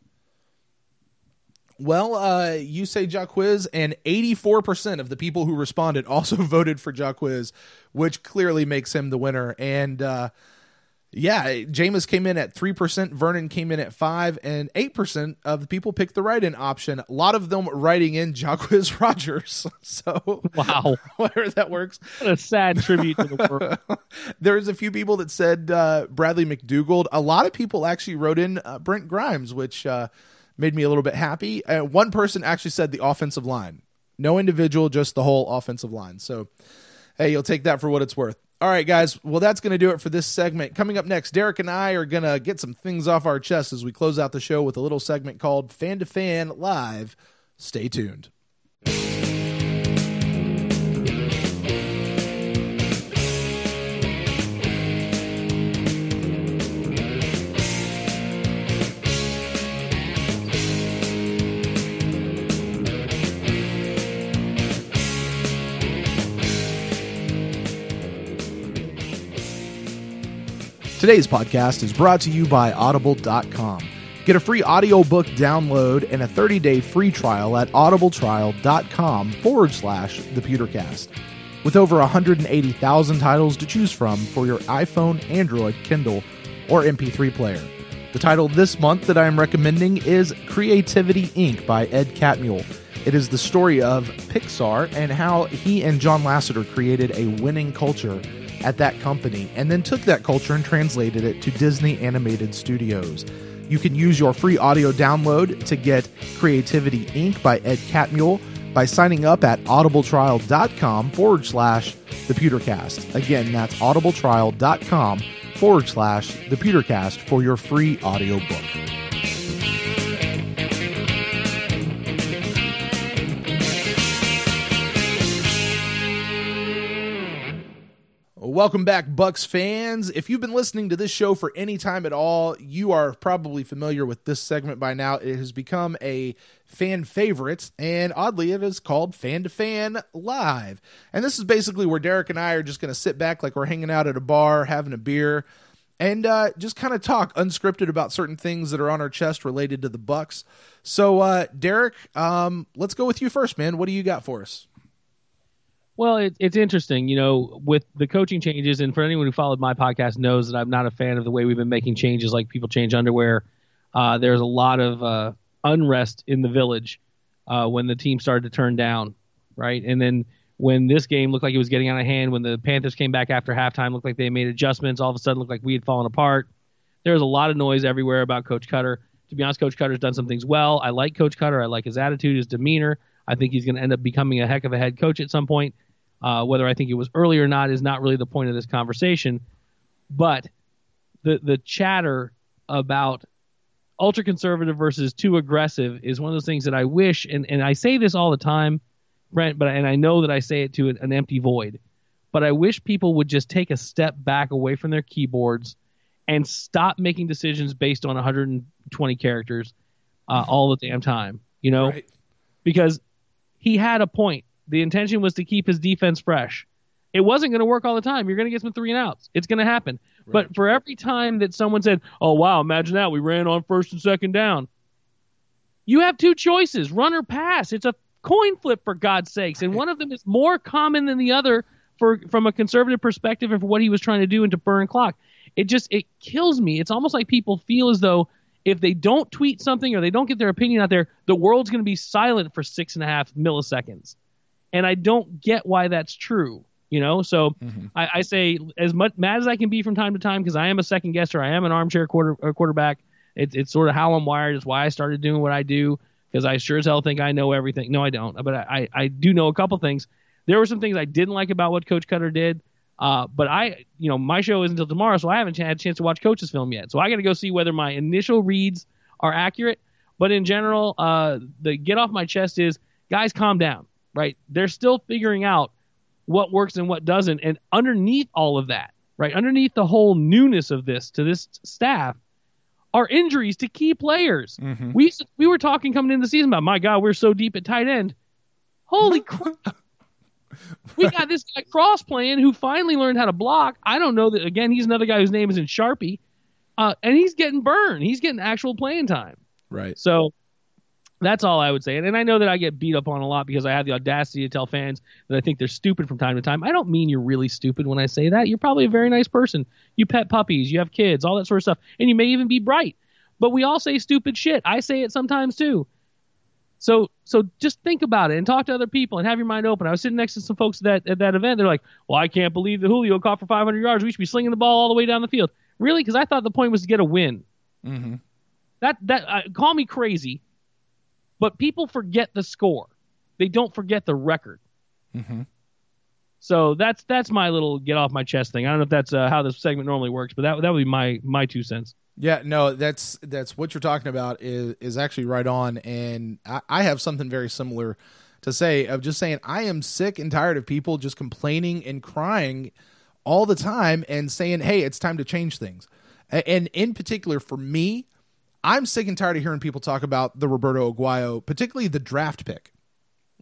Well, uh, you say Jacquizz, and eighty-four percent of the people who responded also voted for Jacquizz, which clearly makes him the winner. And uh, Yeah, Jameis came in at three percent, Vernon came in at five, and eight percent of the people picked the write-in option. A lot of them writing in Jacquizz Rodgers. So, wow. Whatever that works. What a sad tribute to the world. There's a few people that said uh, Bradley McDougald. A lot of people actually wrote in uh, Brent Grimes, which uh, made me a little bit happy. Uh, one person actually said the offensive line. No individual, just the whole offensive line. So, hey, you'll take that for what it's worth. All right, guys. Well, that's going to do it for this segment. Coming up next, Derek and I are going to get some things off our chest as we close out the show with a little segment called Fan to Fan Live. Stay tuned. Today's podcast is brought to you by audible dot com. Get a free audiobook download and a thirty-day free trial at audibletrial.com forward slash the PewterCast. With over one hundred eighty thousand titles to choose from for your iPhone, Android, Kindle, or M P three player. The title this month that I am recommending is Creativity, Incorporated by Ed Catmull. It is the story of Pixar and how he and John Lasseter created a winning culture at that company, and then took that culture and translated it to Disney Animated Studios. You can use your free audio download to get Creativity, Incorporated by Ed Catmull by signing up at audibletrial.com forward slash the PewterCast. Again, that's audibletrial.com forward slash the PewterCast for your free audio book. Welcome back, Bucks fans. If you've been listening to this show for any time at all, you are probably familiar with this segment by now. It has become a fan favorite, and oddly, it is called Fan to Fan Live. And this is basically where Derek and I are just going to sit back like we're hanging out at a bar, having a beer, and uh, just kind of talk unscripted about certain things that are on our chest related to the Bucks. So, uh, Derek, um, let's go with you first, man. What do you got for us? Well, it, it's interesting, you know, with the coaching changes, and for anyone who followed my podcast knows that I'm not a fan of the way we've been making changes, like people change underwear. Uh, there's a lot of uh, unrest in the village uh, when the team started to turn down, right? And then when this game looked like it was getting out of hand, when the Panthers came back after halftime, looked like they made adjustments, all of a sudden looked like we had fallen apart. There was a lot of noise everywhere about Coach Koetter. To be honest, Coach Kutter's done some things well. I like Coach Koetter. I like his attitude, his demeanor. I think he's going to end up becoming a heck of a head coach at some point. Uh, whether I think it was early or not is not really the point of this conversation. But the the chatter about ultra-conservative versus too aggressive is one of those things that I wish, and, and I say this all the time, Brent, but and I know that I say it to an, an empty void, but I wish people would just take a step back away from their keyboards and stop making decisions based on one hundred twenty characters uh, all the damn time, you know? Right. Because he had a point. The intention was to keep his defense fresh. It wasn't going to work all the time. You're going to get some three and outs. It's going to happen. Right. But for every time that someone said, oh, wow, imagine that. We ran on first and second down. You have two choices, run or pass. It's a coin flip, for God's sakes. And one of them is more common than the other for from a conservative perspective of what he was trying to do and to burn clock. It just it kills me. It's almost like people feel as though if they don't tweet something or they don't get their opinion out there, the world's going to be silent for six and a half milliseconds. And I don't get why that's true, you know? So mm-hmm. I, I say as much mad as I can be from time to time, because I am a second guesser. I am an armchair quarter, quarterback. It's it's sort of how I'm wired. It's why I started doing what I do, because I sure as hell think I know everything. No, I don't. But I, I, I do know a couple things. There were some things I didn't like about what Coach Koetter did. Uh, but I, you know, my show isn't until tomorrow, so I haven't had a chance to watch Coach's film yet. So I got to go see whether my initial reads are accurate. But in general, uh, the get off my chest is, guys, calm down, right? They're still figuring out what works and what doesn't. And underneath all of that, right, underneath the whole newness of this to this staff are injuries to key players. Mm-hmm. We we were talking coming into the season about, my God, we're so deep at tight end. Holy crap. We got this guy Cross playing who finally learned how to block. I don't know that, again, he's another guy whose name is in Sharpie. Uh, and he's getting burned. He's getting actual playing time. Right. So That's all I would say. And, and I know that I get beat up on a lot because I have the audacity to tell fans that I think they're stupid from time to time. I don't mean you're really stupid when I say that. You're probably a very nice person. You pet puppies. You have kids. All that sort of stuff. And you may even be bright. But we all say stupid shit. I say it sometimes too. So so just think about it and talk to other people and have your mind open. I was sitting next to some folks at that, at that event. They're like, well, I can't believe that Julio caught for five hundred yards. We should be slinging the ball all the way down the field. Really? Because I thought the point was to get a win. Mm-hmm. That that uh, call me crazy. But people forget the score. They don't forget the record. Mm-hmm. So that's that's my little get off my chest thing. I don't know if that's uh, how this segment normally works, but that that would be my my two cents. Yeah, no, that's that's what you're talking about is is actually right on. And I, I have something very similar to say of just saying I am sick and tired of people just complaining and crying all the time and saying, hey, it's time to change things. And in particular for me, I'm sick and tired of hearing people talk about the Roberto Aguayo, particularly the draft pick.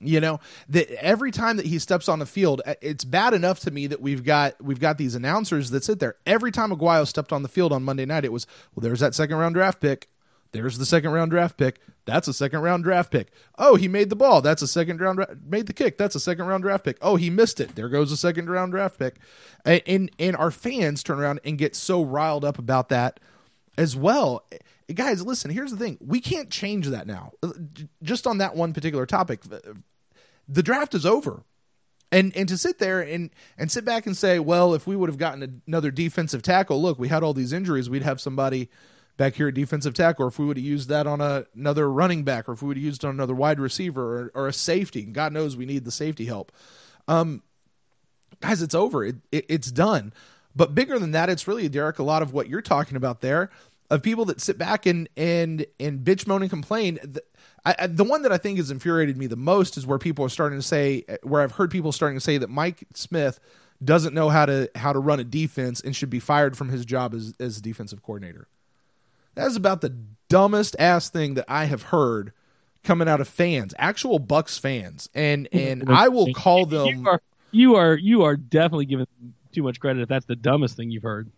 You know, that every time that he steps on the field, it's bad enough to me that we've got we've got these announcers that sit there. Every time Aguayo stepped on the field on Monday night, it was, well, there's that second round draft pick. There's the second round draft pick. That's a second round draft pick. Oh, he made the ball. That's a second round. Made the kick. That's a second round draft pick. Oh, he missed it. There goes a second round draft pick. And and our fans turn around and get so riled up about that as well. Guys, listen, here's the thing. We can't change that now. Just on that one particular topic, the draft is over. And and to sit there and, and sit back and say, well, if we would have gotten another defensive tackle, look, we had all these injuries, we'd have somebody back here at defensive tackle, or if we would have used that on a, another running back, or if we would have used on another wide receiver or, or a safety. God knows we need the safety help. Um, guys, it's over. It, it, it's done. But bigger than that, it's really, Derek, a lot of what you're talking about there, of people that sit back and and and bitch, moan, and complain. The, I, the one that I think has infuriated me the most is where people are starting to say, where I've heard people starting to say that Mike Smith doesn't know how to how to run a defense and should be fired from his job as as defensive coordinator. That is about the dumbest ass thing that I have heard coming out of fans, actual Bucks fans, and and I will call them. You are you are, you are definitely giving too much credit if that's the dumbest thing you've heard.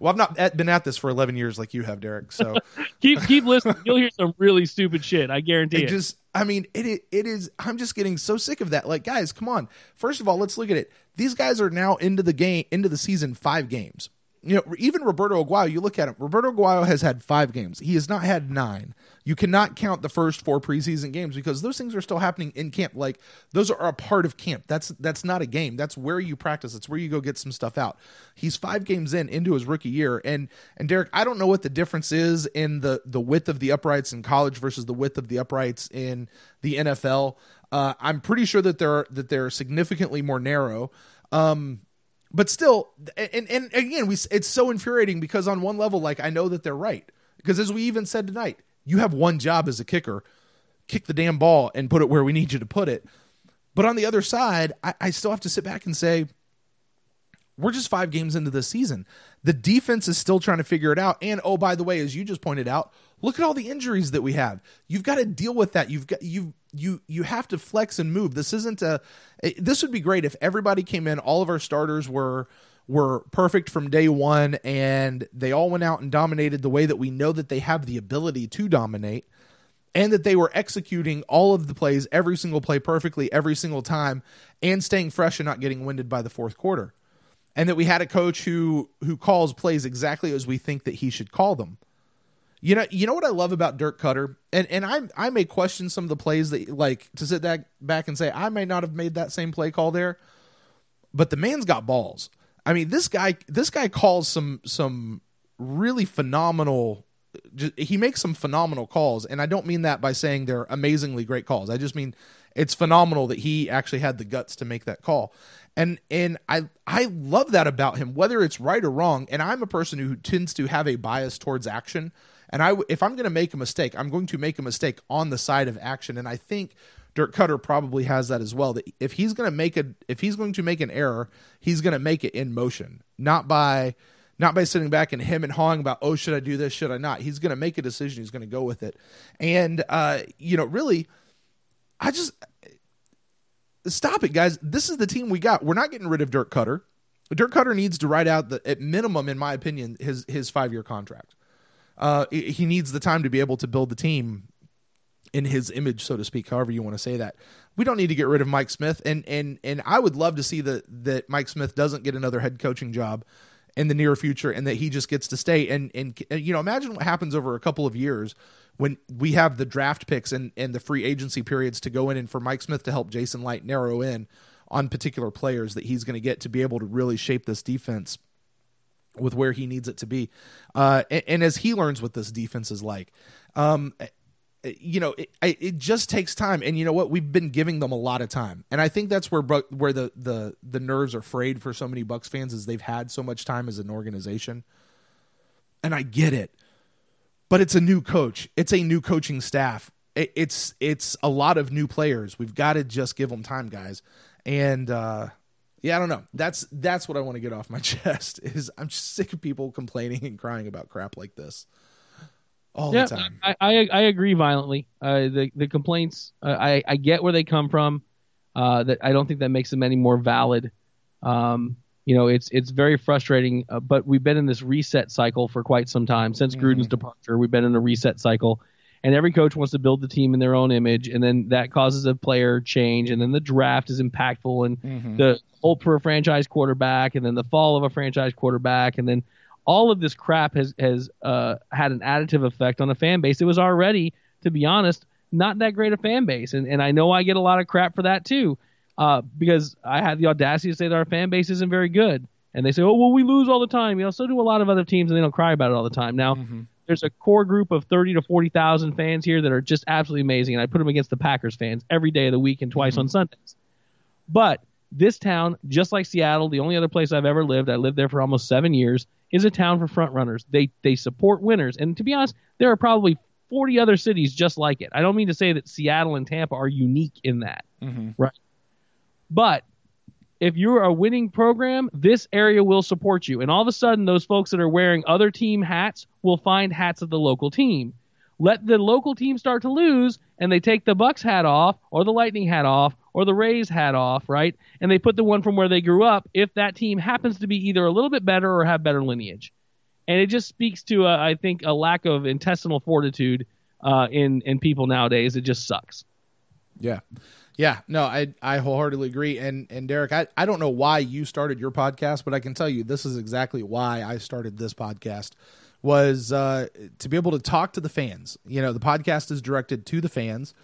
Well, I've not at, been at this for eleven years like you have, Derek. So keep keep listening. You'll hear some really stupid shit. I guarantee it. it. Just, I mean, it it is. I'm just getting so sick of that. Like, guys, come on. First of all, let's look at it. These guys are now into the game, into the season, five games. You know, even Roberto Aguayo. You look at him. Roberto Aguayo has had five games. He has not had nine. You cannot count the first four preseason games because those things are still happening in camp. Like, those are a part of camp. That's that's not a game. That's where you practice. That's where you go get some stuff out. He's five games in into his rookie year, and and Derek, I don't know what the difference is in the the width of the uprights in college versus the width of the uprights in the N F L. Uh, I'm pretty sure that they're that they're significantly more narrow. Um, But still, and, and again, we it's so infuriating because on one level, like, I know that they're right. Because as we even said tonight, you have one job as a kicker. Kick the damn ball and put it where we need you to put it. But on the other side, I, I still have to sit back and say, we're just five games into the season. The defense is still trying to figure it out. And, oh, by the way, as you just pointed out, look at all the injuries that we have. You've got to deal with that. You've got you you you have to flex and move. This isn't a. This would be great if everybody came in. All of our starters were were perfect from day one, and they all went out and dominated the way that we know that they have the ability to dominate, and that they were executing all of the plays, every single play perfectly, every single time, and staying fresh and not getting winded by the fourth quarter, and that we had a coach who who calls plays exactly as we think that he should call them. You know, you know what I love about Dirk Koetter, and and I I may question some of the plays that, like, to sit that back and say I may not have made that same play call there, but the man's got balls. I mean, this guy this guy calls some some really phenomenal. Just, he makes some phenomenal calls, and I don't mean that by saying they're amazingly great calls. I just mean it's phenomenal that he actually had the guts to make that call, and and I I love that about him, whether it's right or wrong. And I'm a person who tends to have a bias towards action. And I, if I'm going to make a mistake, I'm going to make a mistake on the side of action. And I think Dirk Koetter probably has that as well. That if he's going to make a, if he's going to make an error, he's going to make it in motion, not by, not by sitting back and him and hawing about, oh, should I do this? Should I not? He's going to make a decision. He's going to go with it. And uh, you know, really, I just stop it, guys. This is the team we got. We're not getting rid of Dirk Koetter. Dirk Koetter needs to write out the, at minimum, in my opinion, his his five year contract. Uh, he needs the time to be able to build the team in his image, so to speak, however you want to say that. We don't need to get rid of Mike Smith. And and and I would love to see that that Mike Smith doesn't get another head coaching job in the near future, and that he just gets to stay. And, and, and you know, imagine what happens over a couple of years when we have the draft picks and, and the free agency periods to go in, and for Mike Smith to help Jason Light narrow in on particular players that he's going to get to be able to really shape this defense with where he needs it to be. Uh, and, and as he learns what this defense is like, um, you know, it, it just takes time. And you know what? We've been giving them a lot of time. And I think that's where where the, the, the nerves are frayed for so many Bucks fans, is they've had so much time as an organization. And I get it. But it's a new coach. It's a new coaching staff. It, it's it's a lot of new players. We've got to just give them time, guys. And, uh, yeah, I don't know. That's that's what I want to get off my chest, is I'm just sick of people complaining and crying about crap like this. All yeah, the time. I, I I agree violently. Uh, the the complaints, uh, I I get where they come from. Uh, that I don't think that makes them any more valid. Um, you know, it's it's very frustrating. Uh, but we've been in this reset cycle for quite some time since mm. Gruden's departure. We've been in a reset cycle, and every coach wants to build the team in their own image, and then that causes a player change, and then the draft is impactful, and mm-hmm. the hope for a franchise quarterback, and then the fall of a franchise quarterback, and then. All of this crap has has uh, had an additive effect on a fan base. It was already, to be honest, not that great a fan base. And and I know I get a lot of crap for that too, uh, because I had the audacity to say that our fan base isn't very good. And they say, oh, well, we lose all the time. You know, so do a lot of other teams, and they don't cry about it all the time. Now, mm-hmm. there's a core group of thirty to forty thousand fans here that are just absolutely amazing. And I put them against the Packers fans every day of the week and twice mm-hmm. on Sundays. But this town, just like Seattle, the only other place I've ever lived, I lived there for almost seven years, is a town for front runners. They they support winners. And to be honest, there are probably forty other cities just like it. I don't mean to say that Seattle and Tampa are unique in that. Mm-hmm. Right. But if you're a winning program, this area will support you. And all of a sudden, those folks that are wearing other team hats will find hats of the local team. Let the local team start to lose, and they take the Bucks hat off, or the Lightning hat off, or the Rays hat off, right? And they put the one from where they grew up, if that team happens to be either a little bit better or have better lineage. And it just speaks to, uh, I think, a lack of intestinal fortitude uh, in, in people nowadays. It just sucks. Yeah. Yeah. No, I I wholeheartedly agree. And, and Derek, I, I don't know why you started your podcast, but I can tell you this is exactly why I started this podcast, was uh, to be able to talk to the fans. You know, the podcast is directed to the fans.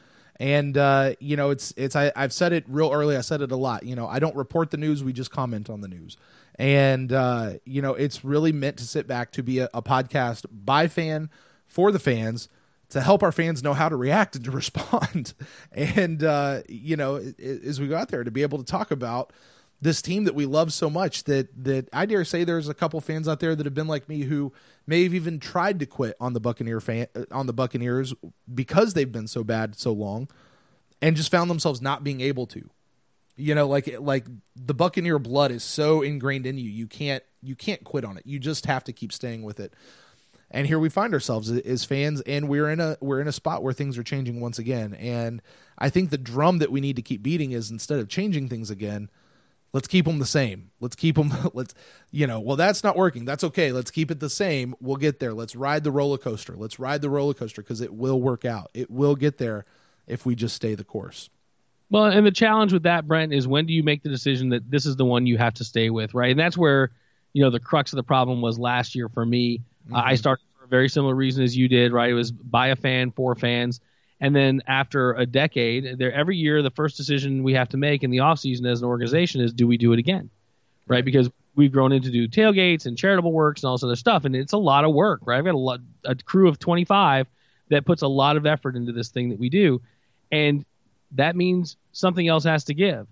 And, uh, you know, it's, it's, I, I've said it real early. I said it a lot, you know, I don't report the news. We just comment on the news. And, uh, you know, it's really meant to sit back to be a, a podcast by fan for the fans, to help our fans know how to react and to respond. And, uh, you know, it, it, as we go out there, to be able to talk about this team that we love so much, that, that I dare say there's a couple fans out there that have been like me, who may have even tried to quit on the Buccaneer fan on the Buccaneers because they've been so bad so long, and just found themselves not being able to, you know, like, like the Buccaneer blood is so ingrained in you. You can't, you can't quit on it. You just have to keep staying with it. And here we find ourselves as fans, and we're in a, we're in a spot where things are changing once again. And I think the drum that we need to keep beating is, instead of changing things again, let's keep them the same. Let's keep them. Let's, you know, well, that's not working. That's okay. Let's keep it the same. We'll get there. Let's ride the roller coaster. Let's ride the roller coaster, because it will work out. It will get there if we just stay the course. Well, and the challenge with that, Brent, is when do you make the decision that this is the one you have to stay with, right? And that's where, you know, the crux of the problem was last year for me. Mm-hmm. Uh, I started for a very similar reason as you did, right? It was by a fan, for fans. And then after a decade, there every year the first decision we have to make in the offseason as an organization is, do we do it again? Right? Because we've grown into do tailgates and charitable works and all this other stuff, and it's a lot of work, right? I've got a lot a crew of twenty-five that puts a lot of effort into this thing that we do, and that means something else has to give.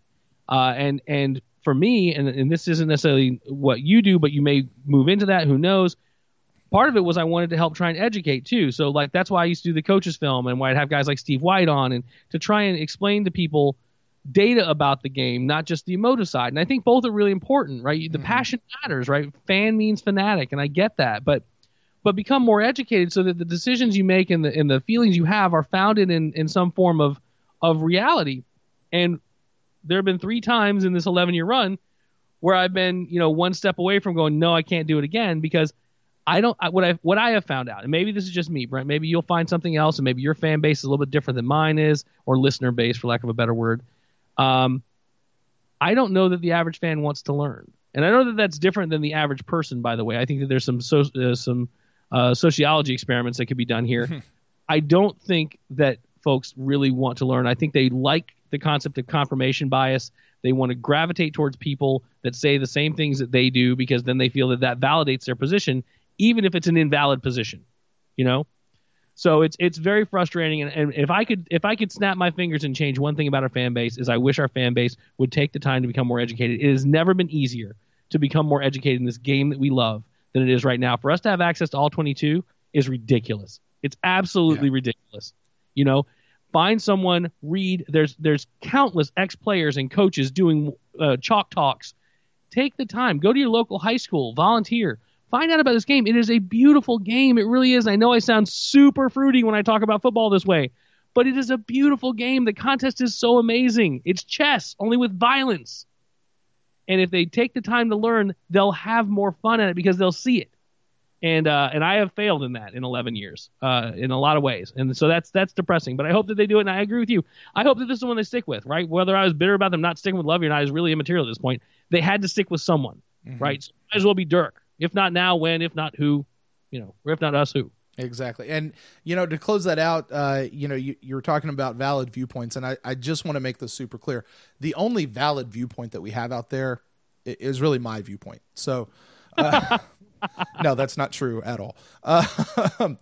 Uh, and and for me, and, and this isn't necessarily what you do, but you may move into that, who knows. Part of it was I wanted to help try and educate too. So like that's why I used to do the coaches film, and why I'd have guys like Steve White on, and to try and explain to people data about the game, not just the emotive side. And I think both are really important, right? Mm-hmm. The passion matters, right? Fan means fanatic, and I get that, but but become more educated so that the decisions you make and the and the feelings you have are founded in in some form of of reality. And there have been three times in this eleven year run where I've been, you know, one step away from going, no, I can't do it again, because I don't I, what I what I have found out, and maybe this is just me, Brent. Maybe you'll find something else, and maybe your fan base is a little bit different than mine is, or listener base, for lack of a better word. Um, I don't know that the average fan wants to learn, and I know that that's different than the average person. By the way, I think that there's some so, uh, some uh, sociology experiments that could be done here. I don't think that folks really want to learn. I think they like the concept of confirmation bias. They want to gravitate towards people that say the same things that they do, because then they feel that that validates their position, even if it's an invalid position, you know? So it's it's very frustrating. And, and if I could if I could snap my fingers and change one thing about our fan base, is I wish our fan base would take the time to become more educated. It has never been easier to become more educated in this game that we love than it is right now. For us to have access to all twenty-two is ridiculous. It's absolutely yeah. ridiculous. You know, find someone, read. There's there's countless ex-players and coaches doing uh, chalk talks. Take the time. Go to your local high school. Volunteer. Find out about this game. It is a beautiful game. It really is. I know I sound super fruity when I talk about football this way, but it is a beautiful game. The contest is so amazing. It's chess, only with violence. And if they take the time to learn, they'll have more fun at it because they'll see it. And uh, and I have failed in that in eleven years uh, in a lot of ways. And so that's that's depressing. But I hope that they do it, and I agree with you. I hope that this is the one they stick with, right? Whether I was bitter about them not sticking with Lovey or not is really immaterial at this point. They had to stick with someone, mm-hmm. right? So might as well be Dirk. If not now, when? If not who? You know, or if not us, who? Exactly. And, you know, to close that out, uh, you know, you, you were talking about valid viewpoints, and I, I just want to make this super clear. The only valid viewpoint that we have out there is really my viewpoint. So, uh, no, that's not true at all. Uh, all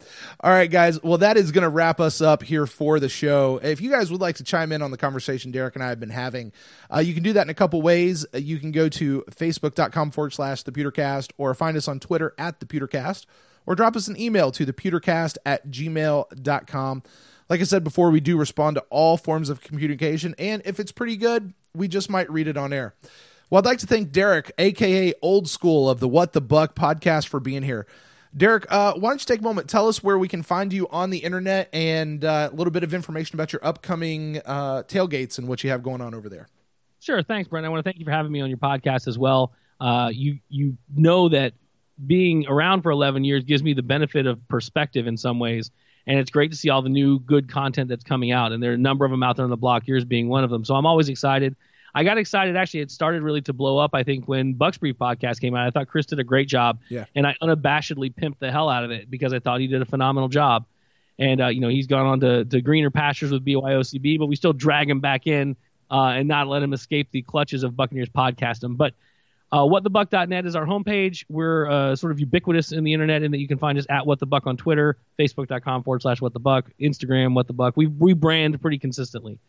right, guys. Well, that is going to wrap us up here for the show. If you guys would like to chime in on the conversation Derek and I have been having, uh, you can do that in a couple ways. You can go to facebook.com forward slash the PewterCast, or find us on Twitter at the PewterCast, or drop us an email to the PewterCast at gmail dot com. Like I said before, we do respond to all forms of communication, and if it's pretty good, we just might read it on air. Well, I'd like to thank Derek, a k a. Old School of the What the Buck podcast, for being here. Derek, uh, why don't you take a moment, tell us where we can find you on the internet, and uh, a little bit of information about your upcoming uh, tailgates and what you have going on over there. Sure. Thanks, Brent. I want to thank you for having me on your podcast as well. Uh, you you know that being around for eleven years gives me the benefit of perspective in some ways, and it's great to see all the new good content that's coming out, and there are a number of them out there on the block, yours being one of them. So I'm always excited. I got excited. Actually, it started really to blow up, I think, when Buck's Brief podcast came out. I thought Chris did a great job, yeah. and I unabashedly pimped the hell out of it because I thought he did a phenomenal job. And, uh, you know, he's gone on to, to greener pastures with B Y O C B, but we still drag him back in uh, and not let him escape the clutches of Buccaneers podcasting. But uh, what the buck dot net is our homepage. We're uh, sort of ubiquitous in the internet, in that you can find us at WhatTheBuck on Twitter, Facebook.com forward slash WhatTheBuck, Instagram, WhatTheBuck. We rebrand pretty consistently.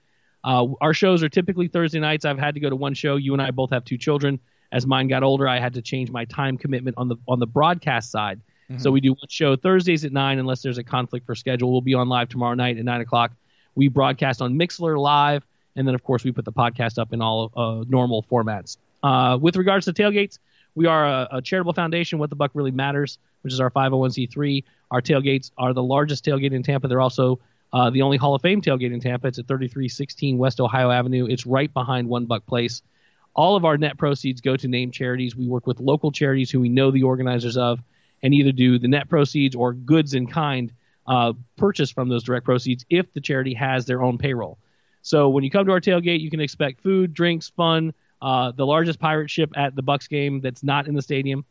Uh, our shows are typically Thursday nights. I've had to go to one show. You and I both have two children. As mine got older, I had to change my time commitment on the on the broadcast side. Mm-hmm. So we do one show Thursdays at nine, unless there's a conflict for schedule. We'll be on live tomorrow night at nine o'clock. We broadcast on Mixler live, and then of course we put the podcast up in all uh, normal formats. Uh, with regards to tailgates, we are a, a charitable foundation. What the Buck Really Matters, which is our five oh one c three. Our tailgates are the largest tailgate in Tampa. They're also Uh, the only Hall of Fame tailgate in Tampa. It's at thirty-three sixteen West Ohio Avenue. It's right behind One Buck Place. All of our net proceeds go to named charities. We work with local charities who we know the organizers of, and either do the net proceeds or goods in kind uh, purchase from those direct proceeds if the charity has their own payroll. So when you come to our tailgate, you can expect food, drinks, fun, uh, the largest pirate ship at the Bucks game that's not in the stadium,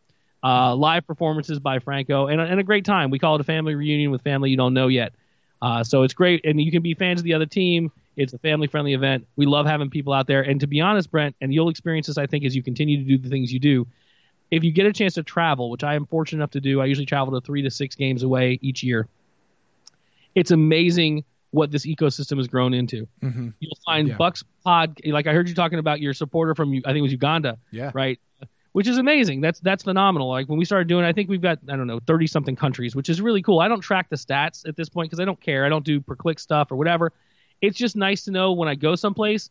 uh, live performances by Franco, and, and a great time. We call it a family reunion with family you don't know yet. Uh, so it's great, and you can be fans of the other team. It's a family-friendly event. We love having people out there. And to be honest, Brent, and you'll experience this, I think, as you continue to do the things you do, if you get a chance to travel, which I am fortunate enough to do, I usually travel to three to six games away each year. It's amazing what this ecosystem has grown into. Mm-hmm. You'll find yeah. Bucks Pod, like I heard you talking about your supporter from, I think it was Uganda, yeah. right? Which is amazing. That's that's phenomenal. Like when we started doing it, I think we've got, I don't know, thirty-something countries, which is really cool. I don't track the stats at this point because I don't care. I don't do per-click stuff or whatever. It's just nice to know when I go someplace,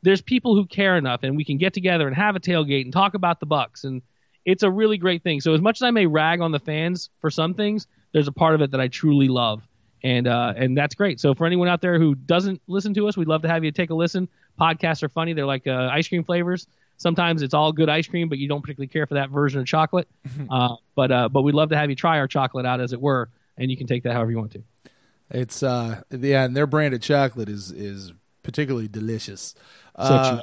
there's people who care enough, and we can get together and have a tailgate and talk about the Bucks. And it's a really great thing. So as much as I may rag on the fans for some things, there's a part of it that I truly love. And uh, and that's great. So for anyone out there who doesn't listen to us, we'd love to have you take a listen. Podcasts are funny. They're like uh, ice cream flavors. Sometimes it's all good ice cream, but you don't particularly care for that version of chocolate. Uh, but uh, but we'd love to have you try our chocolate out, as it were, and you can take that however you want to. It's uh yeah, and their branded chocolate is is particularly delicious. Uh,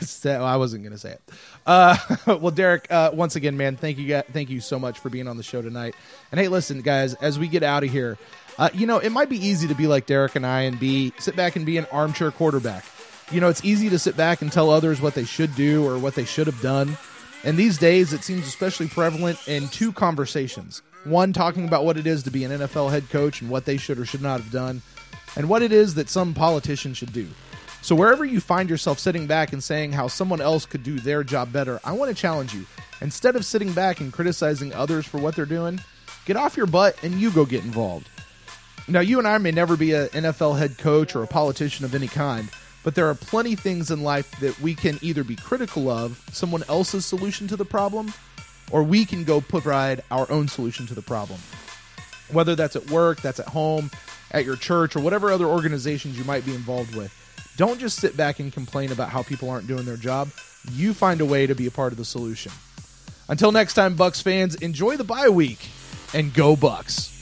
so I wasn't gonna say it. Uh, well, Derek, uh, once again, man, thank you, guys, thank you so much for being on the show tonight. And hey, listen, guys, as we get out of here, uh, you know, it might be easy to be like Derek and I and be sit back and be an armchair quarterback. You know, it's easy to sit back and tell others what they should do or what they should have done. And these days, it seems especially prevalent in two conversations. One, talking about what it is to be an N F L head coach and what they should or should not have done, and what it is that some politician should do. So wherever you find yourself sitting back and saying how someone else could do their job better, I want to challenge you. Instead of sitting back and criticizing others for what they're doing, get off your butt and you go get involved. Now, you and I may never be an N F L head coach or a politician of any kind, but there are plenty of things in life that we can either be critical of someone else's solution to the problem, or we can go provide our own solution to the problem. Whether that's at work, that's at home, at your church, or whatever other organizations you might be involved with. Don't just sit back and complain about how people aren't doing their job. You find a way to be a part of the solution. Until next time, Bucks fans, enjoy the bye week and go Bucks.